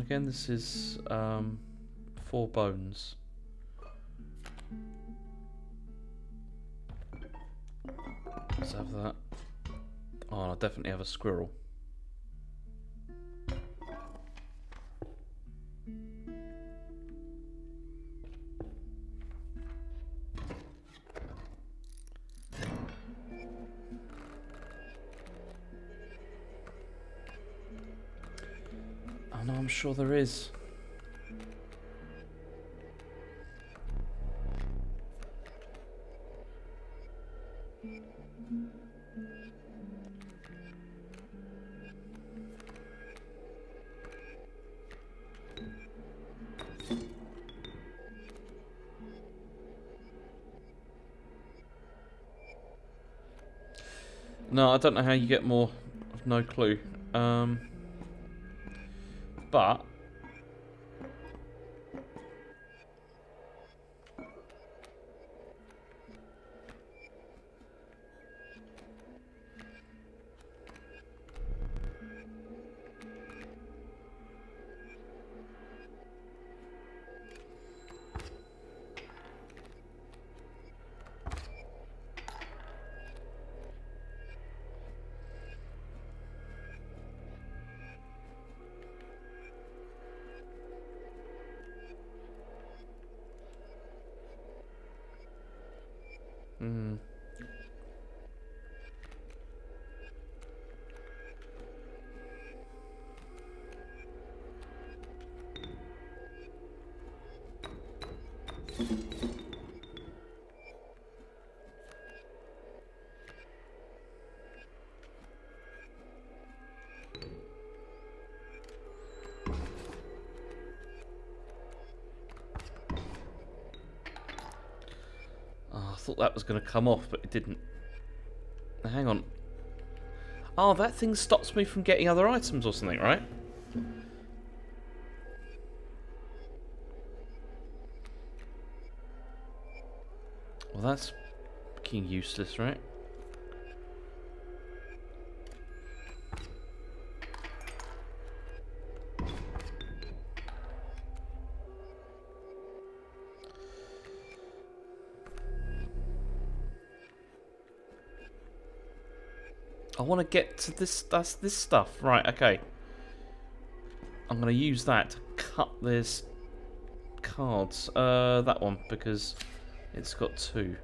Again, this is 4 bones. Let's have that. Oh, I definitely have a squirrel. Sure there is. No, I don't know how you get more. I've no clue. But Mm. That was going to come off, but it didn't. Now, hang on. Oh, that thing stops me from getting other items or something, right? Well, that's fucking useless, right? I want to get to this, that's this stuff. Right, okay. I'm going to use that to cut this cards. That one, because it's got two.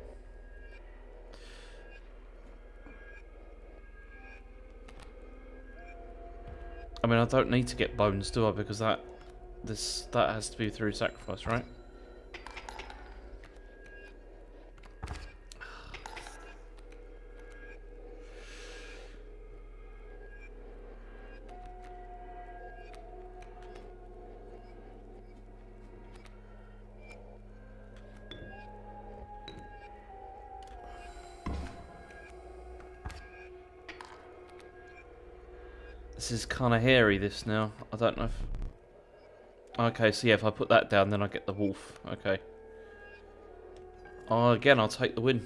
I mean, I don't need to get bones, do I? Because that has to be through sacrifice, right? This is kind of hairy, this now. I don't know if... Okay, so yeah, if I put that down, then I get the wolf. Okay. Oh, again, I'll take the win.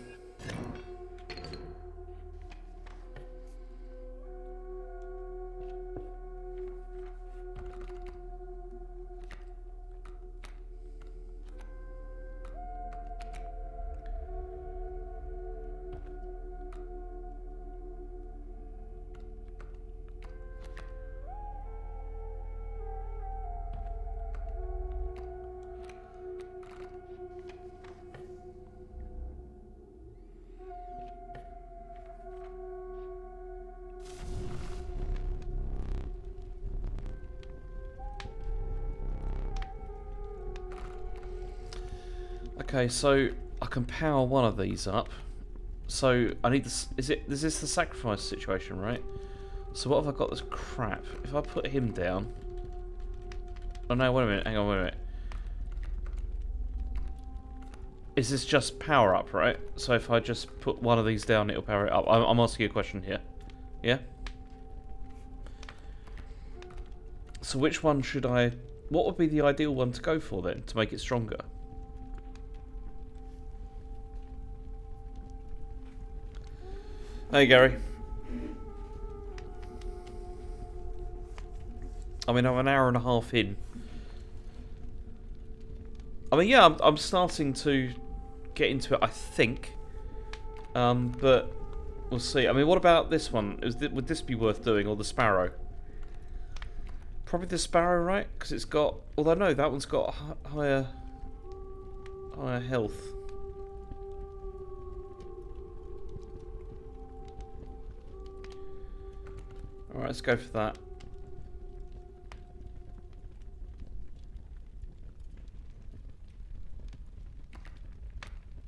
Okay, so I can power one of these up. So I need this. Is this the sacrifice situation, right? So what have I got? This crap. If I put him down. Oh no! Wait a minute. Hang on. Wait a minute. Is this just power up, right? So if I just put one of these down, it'll power it up. I'm asking you a question here. Yeah. So which one should I? What would be the ideal one to go for then to make it stronger? Hey Gary. I mean, I'm an hour and a half in. I mean, yeah, I'm starting to get into it, I think. But we'll see. I mean, what about this one? Would this be worth doing, or the sparrow? Probably the sparrow, right? Because it's got... Although, no, that one's got higher health. Alright, let's go for that.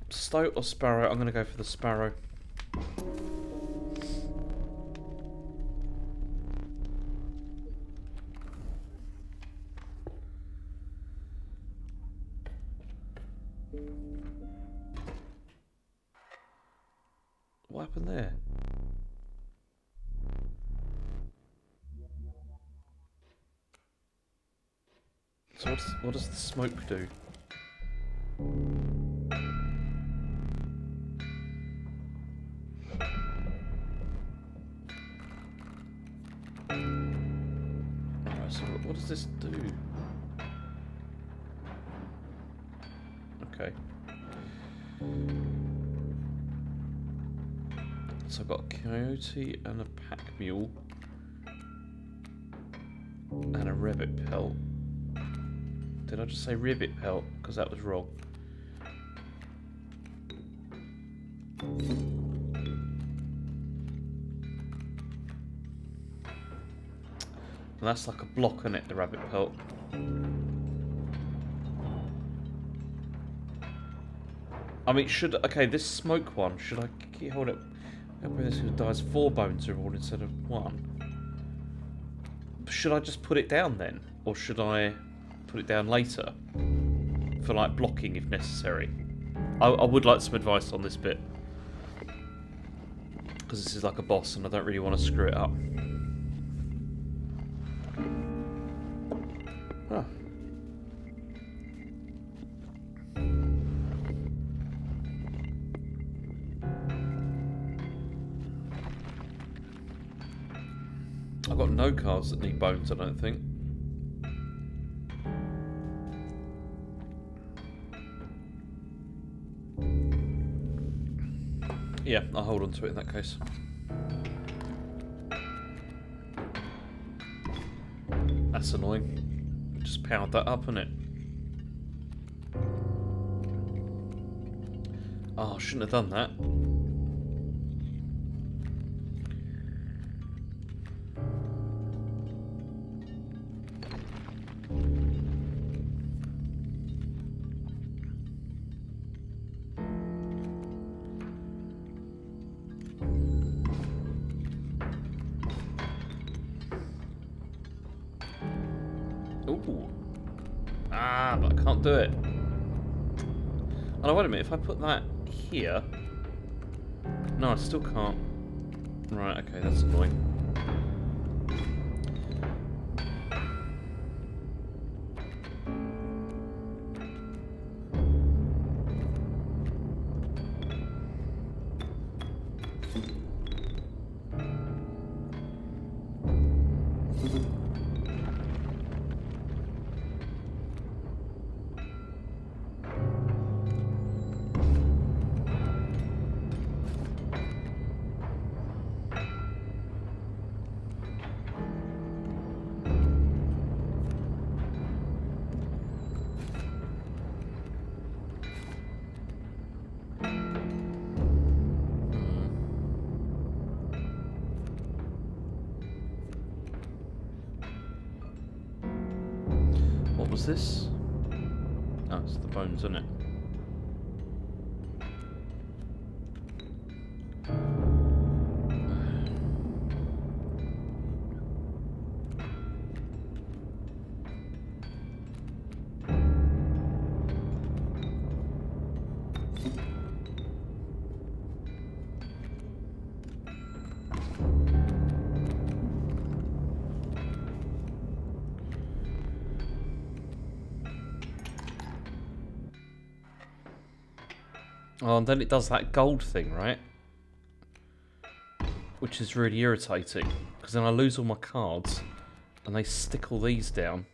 Stoat or sparrow? I'm gonna go for the sparrow. What happened there? So what does the smoke do? Alright, so what does this do? Okay. So I've got a coyote and a pack mule. And a rabbit pelt. Did I just say ribbit pelt? Because that was wrong. And that's like a block, isn't it, the rabbit pelt? I mean, should... Okay, this smoke one, should I keep hold it? This dies 4 bones are all instead of 1. Should I just put it down then? Or should I put it down later? For, like, blocking if necessary. I would like some advice on this bit. Because this is like a boss and I don't really want to screw it up. Huh. I've got no cards that need bones, I don't think. Yeah, I'll hold on to it in that case. That's annoying. We just powered that up, innit? Oh, I shouldn't have done that. Do it. Oh no, wait a minute, if I put that here... No, I still can't. Right, okay, that's annoying. This? Oh, it's the bones, isn't it? Oh, and then it does that gold thing, right? Which is really irritating, because then I lose all my cards, and they stick all these down,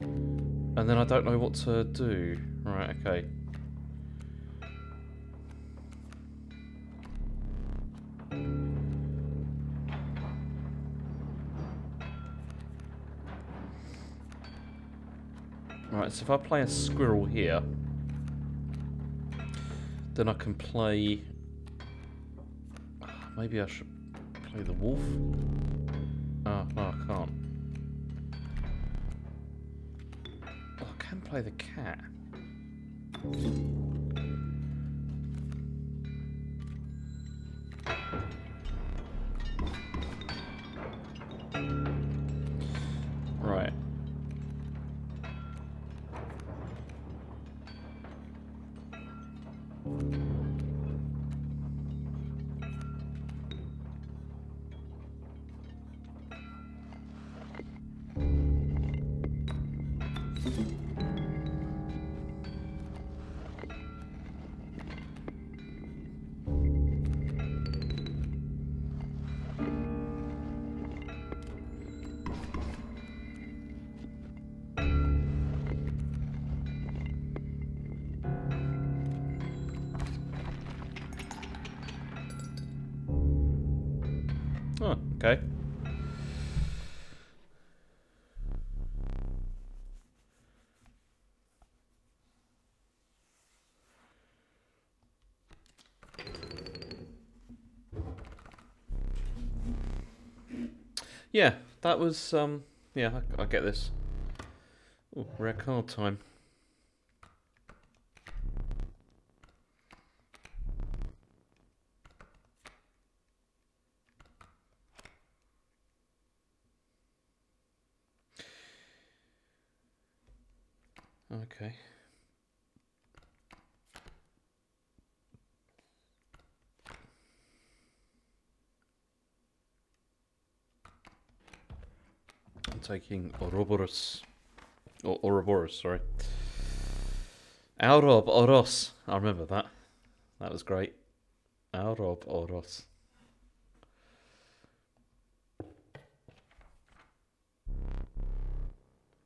and then I don't know what to do. Right, okay. Right, so if I play a squirrel here, then I can play... Maybe I should play the wolf? Oh, no, I can't. Oh, I can play the cat. Right. Okay. yeah, that was, yeah, I get this. Ooh, rare card time. Okay. I'm taking Ouroboros. Or Ouroboros, sorry. Ouroboros. I remember that. That was great. Ouroboros.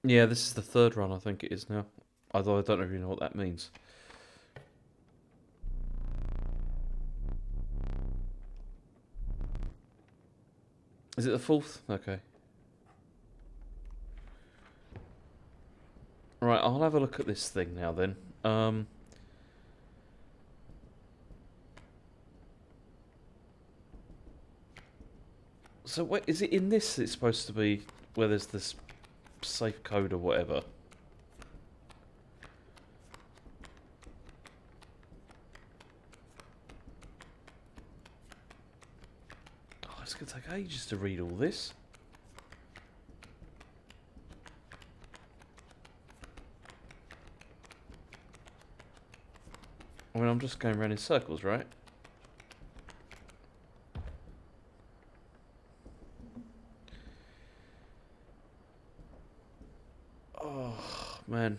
Yeah, this is the third run, I think it is now. Although I don't really know what that means. Is it the fourth? Okay. Right, I'll have a look at this thing now then. So what is it in this? It's supposed to be where there's this safe code or whatever. Oh, it's gonna take ages to read all this. I mean, I'm just going around in circles, right? Man.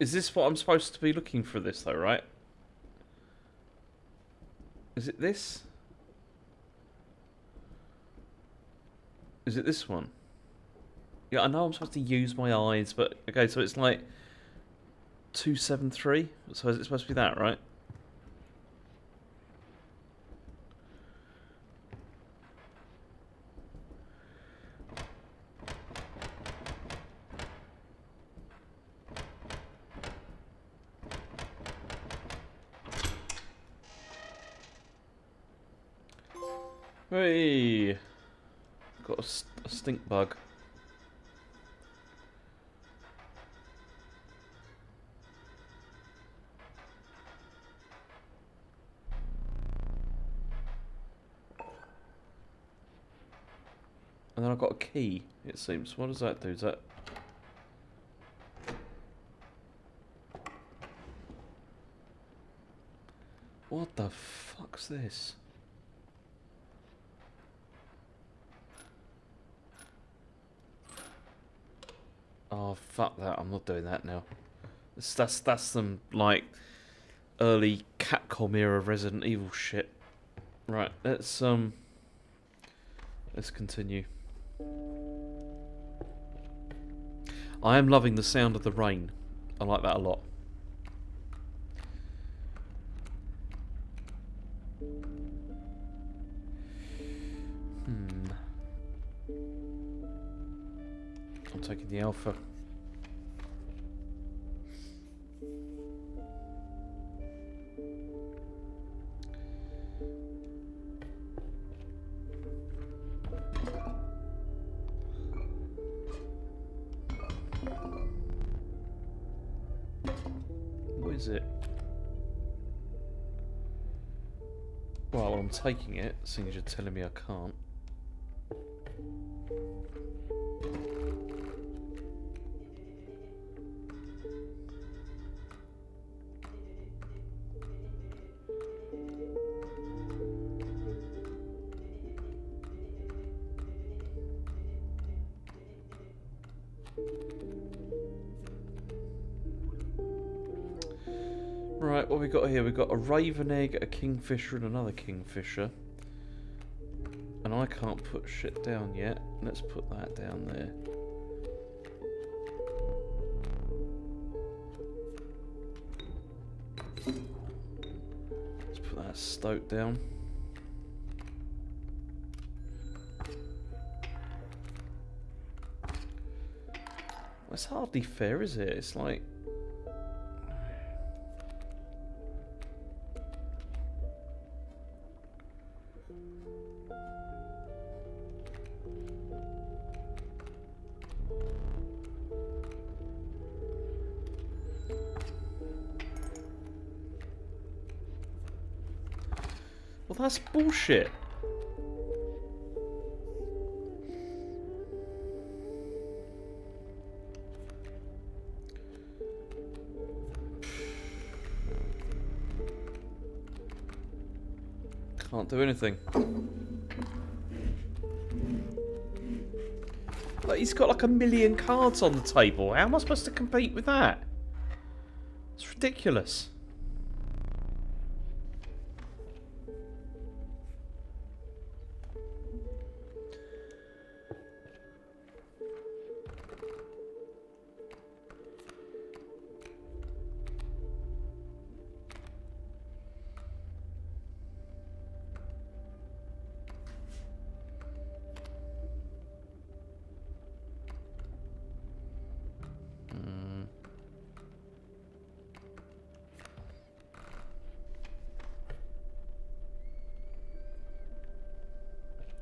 Is this what I'm supposed to be looking for this though, right? Is it this? Is it this one? Yeah, I know I'm supposed to use my eyes, but okay, so it's like 273? So is it supposed to be that, right? Hey, got a stink bug. And then I've got a key, it seems. What does that do? Is that... What the fuck's this? Oh, fuck that, I'm not doing that now. That's some, like, early Capcom era Resident Evil shit. Right, let's continue. I am loving the sound of the rain. I like that a lot. Taking the alpha. What is it? Well, I'm taking it, seeing as you're telling me I can't. Right, what we got here? We've got a raven egg, a kingfisher, and another kingfisher. And I can't put shit down yet. Let's put that down there. Let's put that stoat down. That's hardly fair, is it? It's like... Well, that's bullshit. Can't do anything. Like, he's got like 1 million cards on the table. How am I supposed to compete with that? It's ridiculous.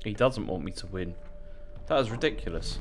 He doesn't want me to win. That is ridiculous.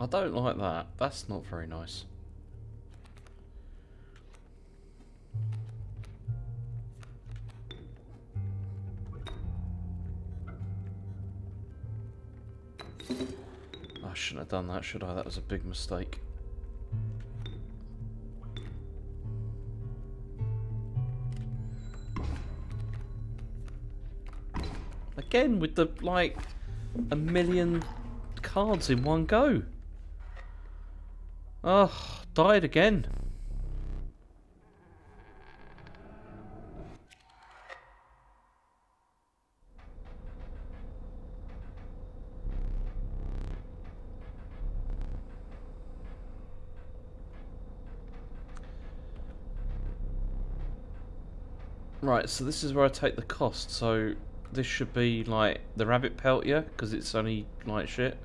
I don't like that. That's not very nice. I shouldn't have done that, should I? That was a big mistake. Again, with the, like, 1 million cards in one go. Ugh, oh, died again. Right, so this is where I take the cost, so this should be like the rabbit pelt, yeah, because it's only like shit.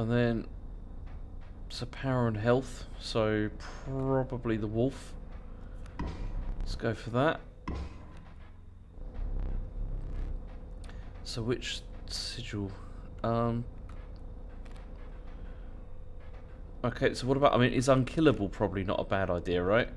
And then, so power and health, so probably the wolf. Let's go for that. So which sigil? Okay, so what about, I mean, is unkillable probably not a bad idea, right?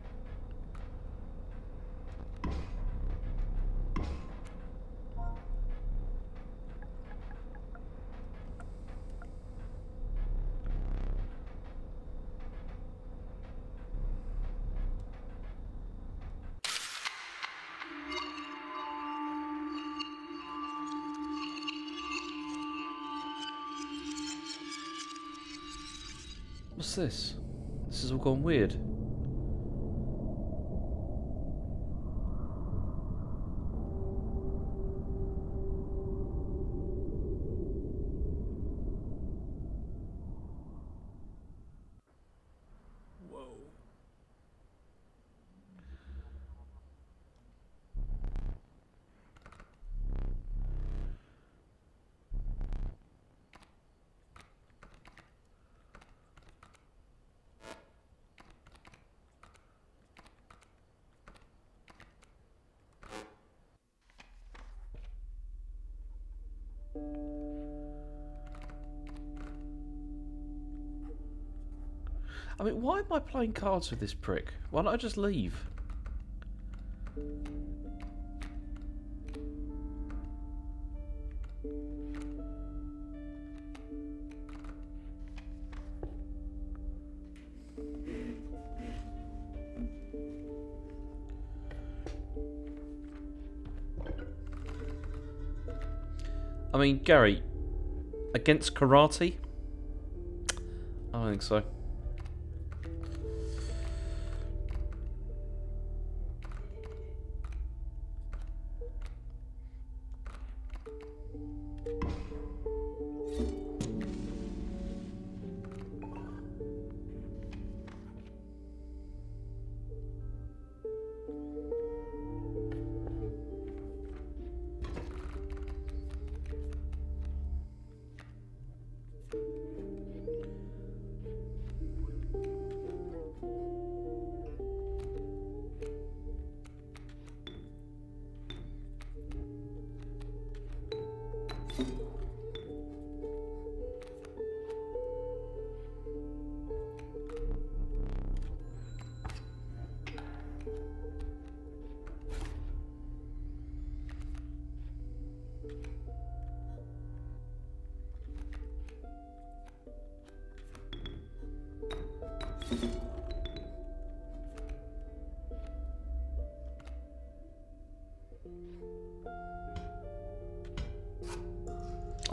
What's this? This has all gone weird. Whoa. I mean, why am I playing cards with this prick? Why don't I just leave? I mean, Gary, against karate? I don't think so.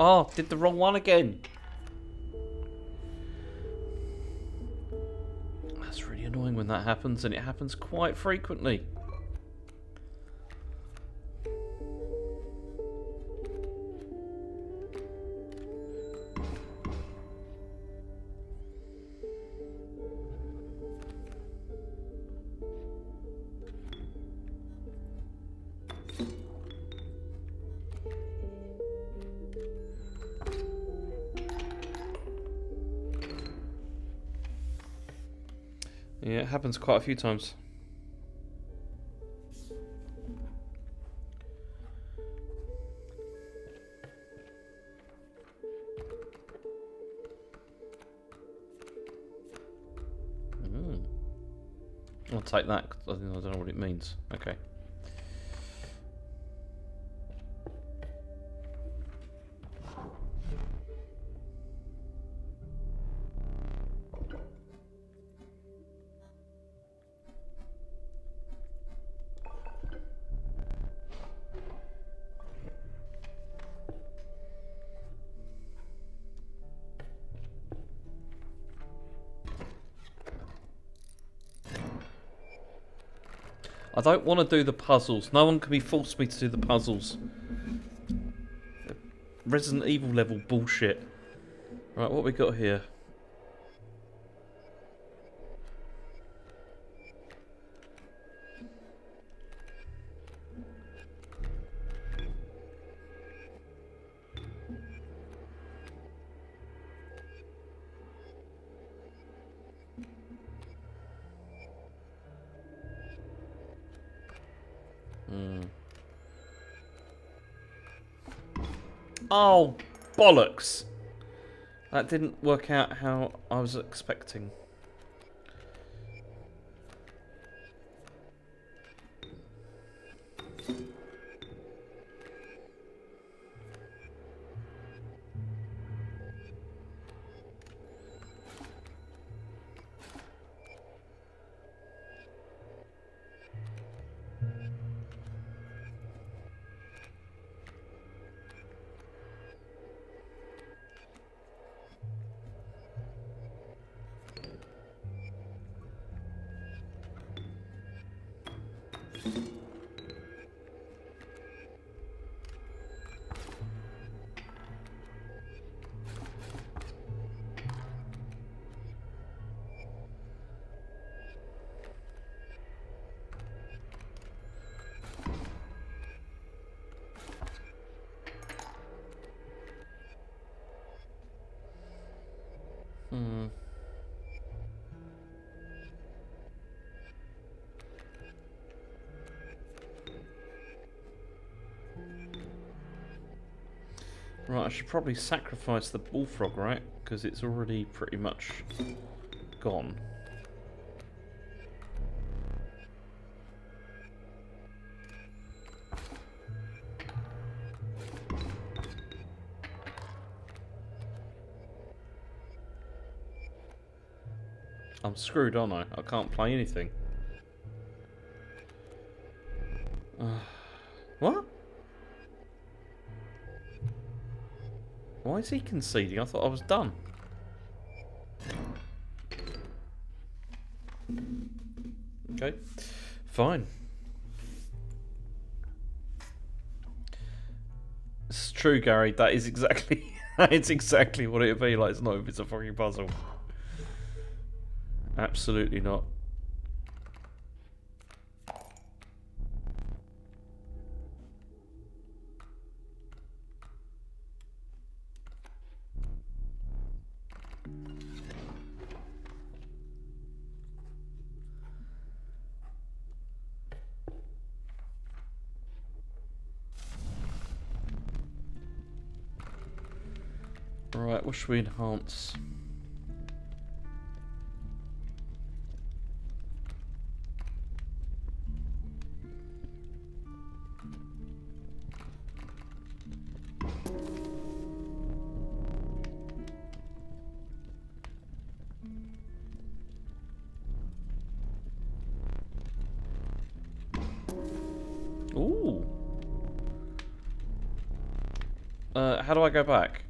Oh, did the wrong one again. That's really annoying when that happens, and it happens quite frequently. Happens quite a few times. I'll take that because I don't know what it means. Okay. I don't want to do the puzzles. No one can be forced me to do the puzzles. Resident Evil level bullshit. Right, what we got here? Oh, bollocks! That didn't work out how I was expecting. Right, I should probably sacrifice the bullfrog, right? Because it's already pretty much gone. I'm screwed, aren't I? I can't play anything. What? Why is he conceding? I thought I was done. Okay, fine. It's true, Gary. That is exactly it's exactly what it'd be like. It's not if it's a fucking puzzle. Absolutely not. Right, what should we enhance? Ooh. How do I go back?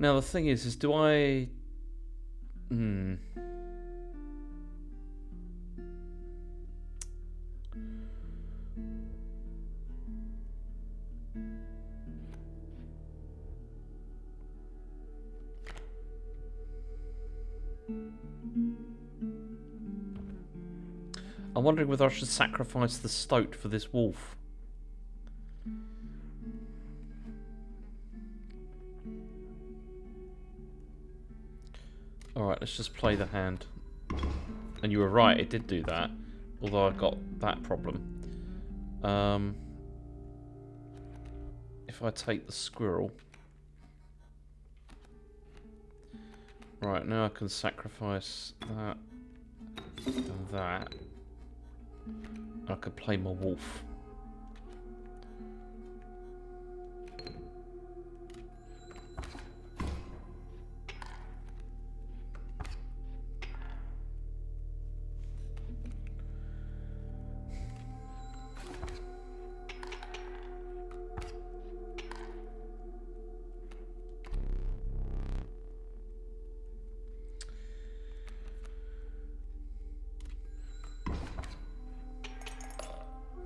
Now the thing is do I... I'm wondering whether I should sacrifice the stoat for this wolf. Let's just play the hand. And you were right, it did do that. Although I got that problem. If I take the squirrel... Right, now I can sacrifice that and that. I could play my wolf.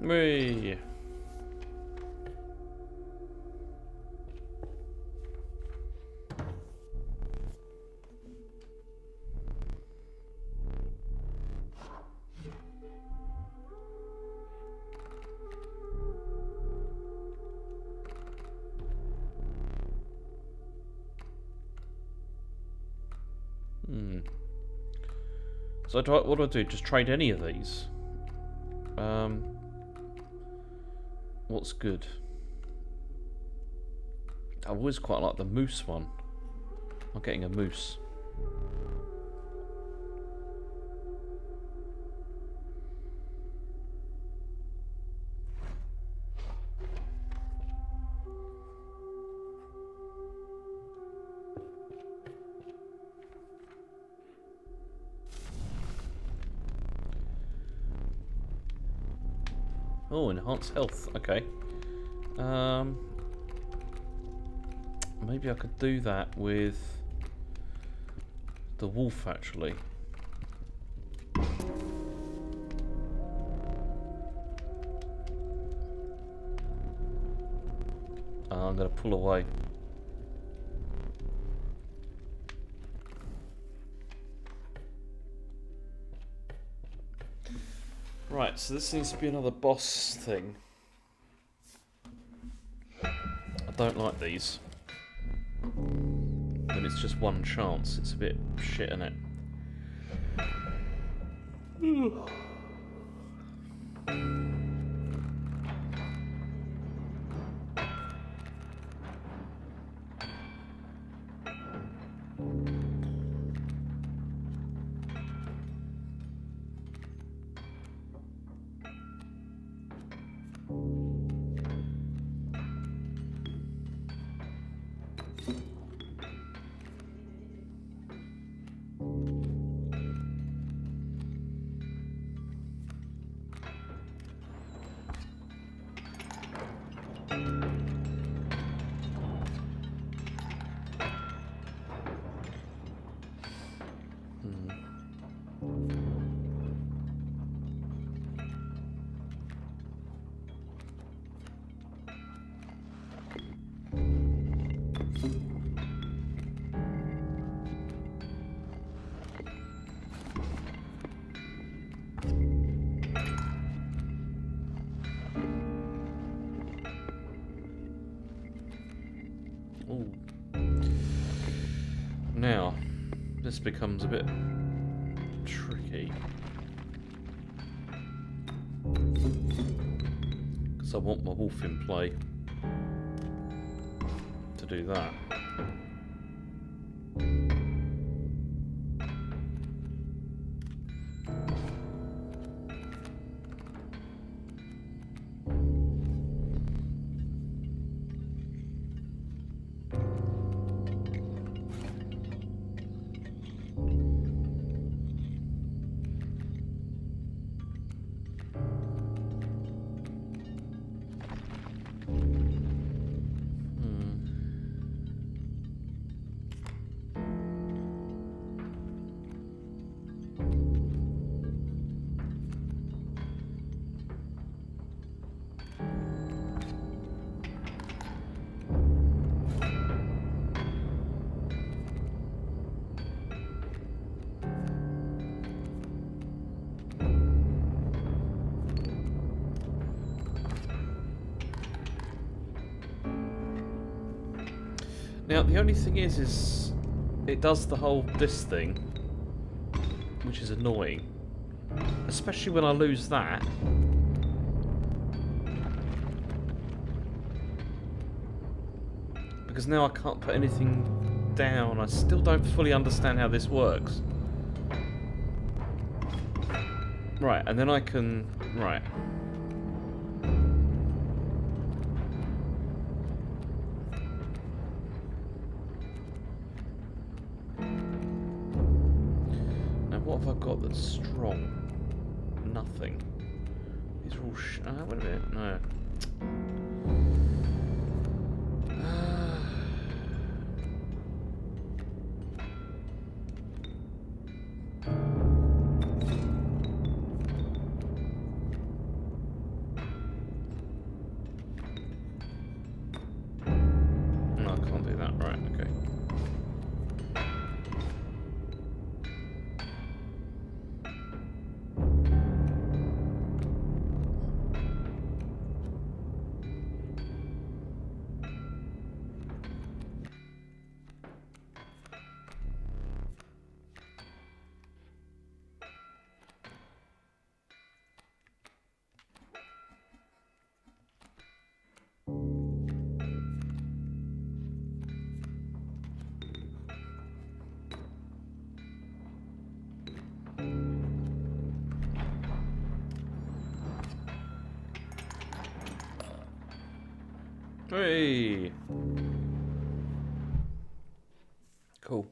Whee. So what do I do? Just trade any of these? What's good? I always quite like the moose one. I'm getting a moose. Oh, enhance health, okay. Maybe I could do that with the wolf, actually. I'm gonna pull away. Right, so this needs to be another boss thing. I don't like these. But it's just one chance, it's a bit shit, isn't it? Ooh. Becomes a bit tricky because I want my wolf in play to do that. Now the only thing is it does the whole this thing, which is annoying, especially when I lose that. Because now I can't put anything down. I still don't fully understand how this works. Right, and then I can... right. Wait a minute, no. Hey! Cool.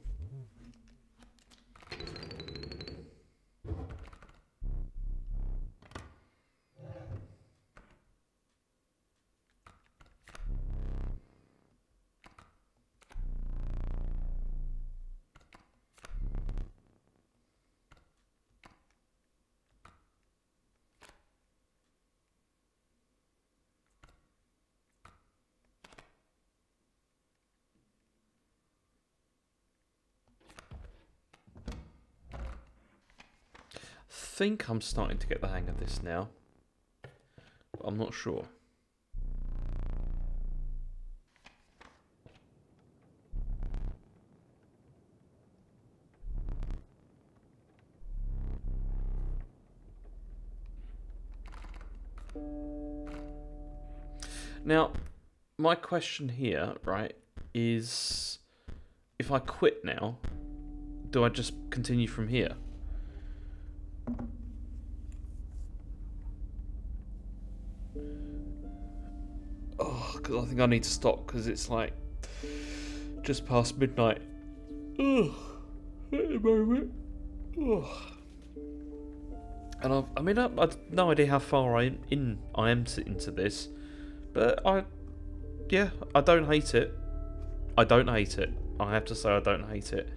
think I'm starting to get the hang of this now, but I'm not sure. Now, my question here, right, is if I quit now, do I just continue from here? Oh, because I think I need to stop because it's like just past midnight. Ugh, at the moment. Ugh. And I've no idea how far I am into this, but I don't hate it. I don't hate it. I have to say I don't hate it,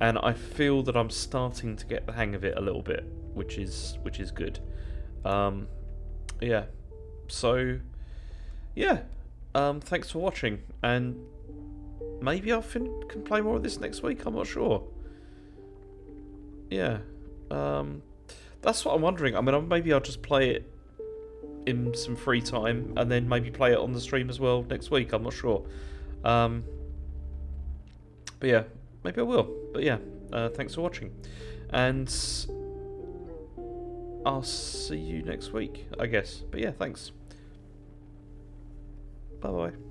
and I feel that I'm starting to get the hang of it a little bit, which is good. Thanks for watching, and maybe I can play more of this next week. I'm not sure. Yeah, that's what I'm wondering. I mean, maybe I'll just play it in some free time, and then maybe play it on the stream as well next week. I'm not sure. But yeah, maybe I will. But yeah, thanks for watching, and I'll see you next week, I guess. But yeah, thanks. Bye-bye.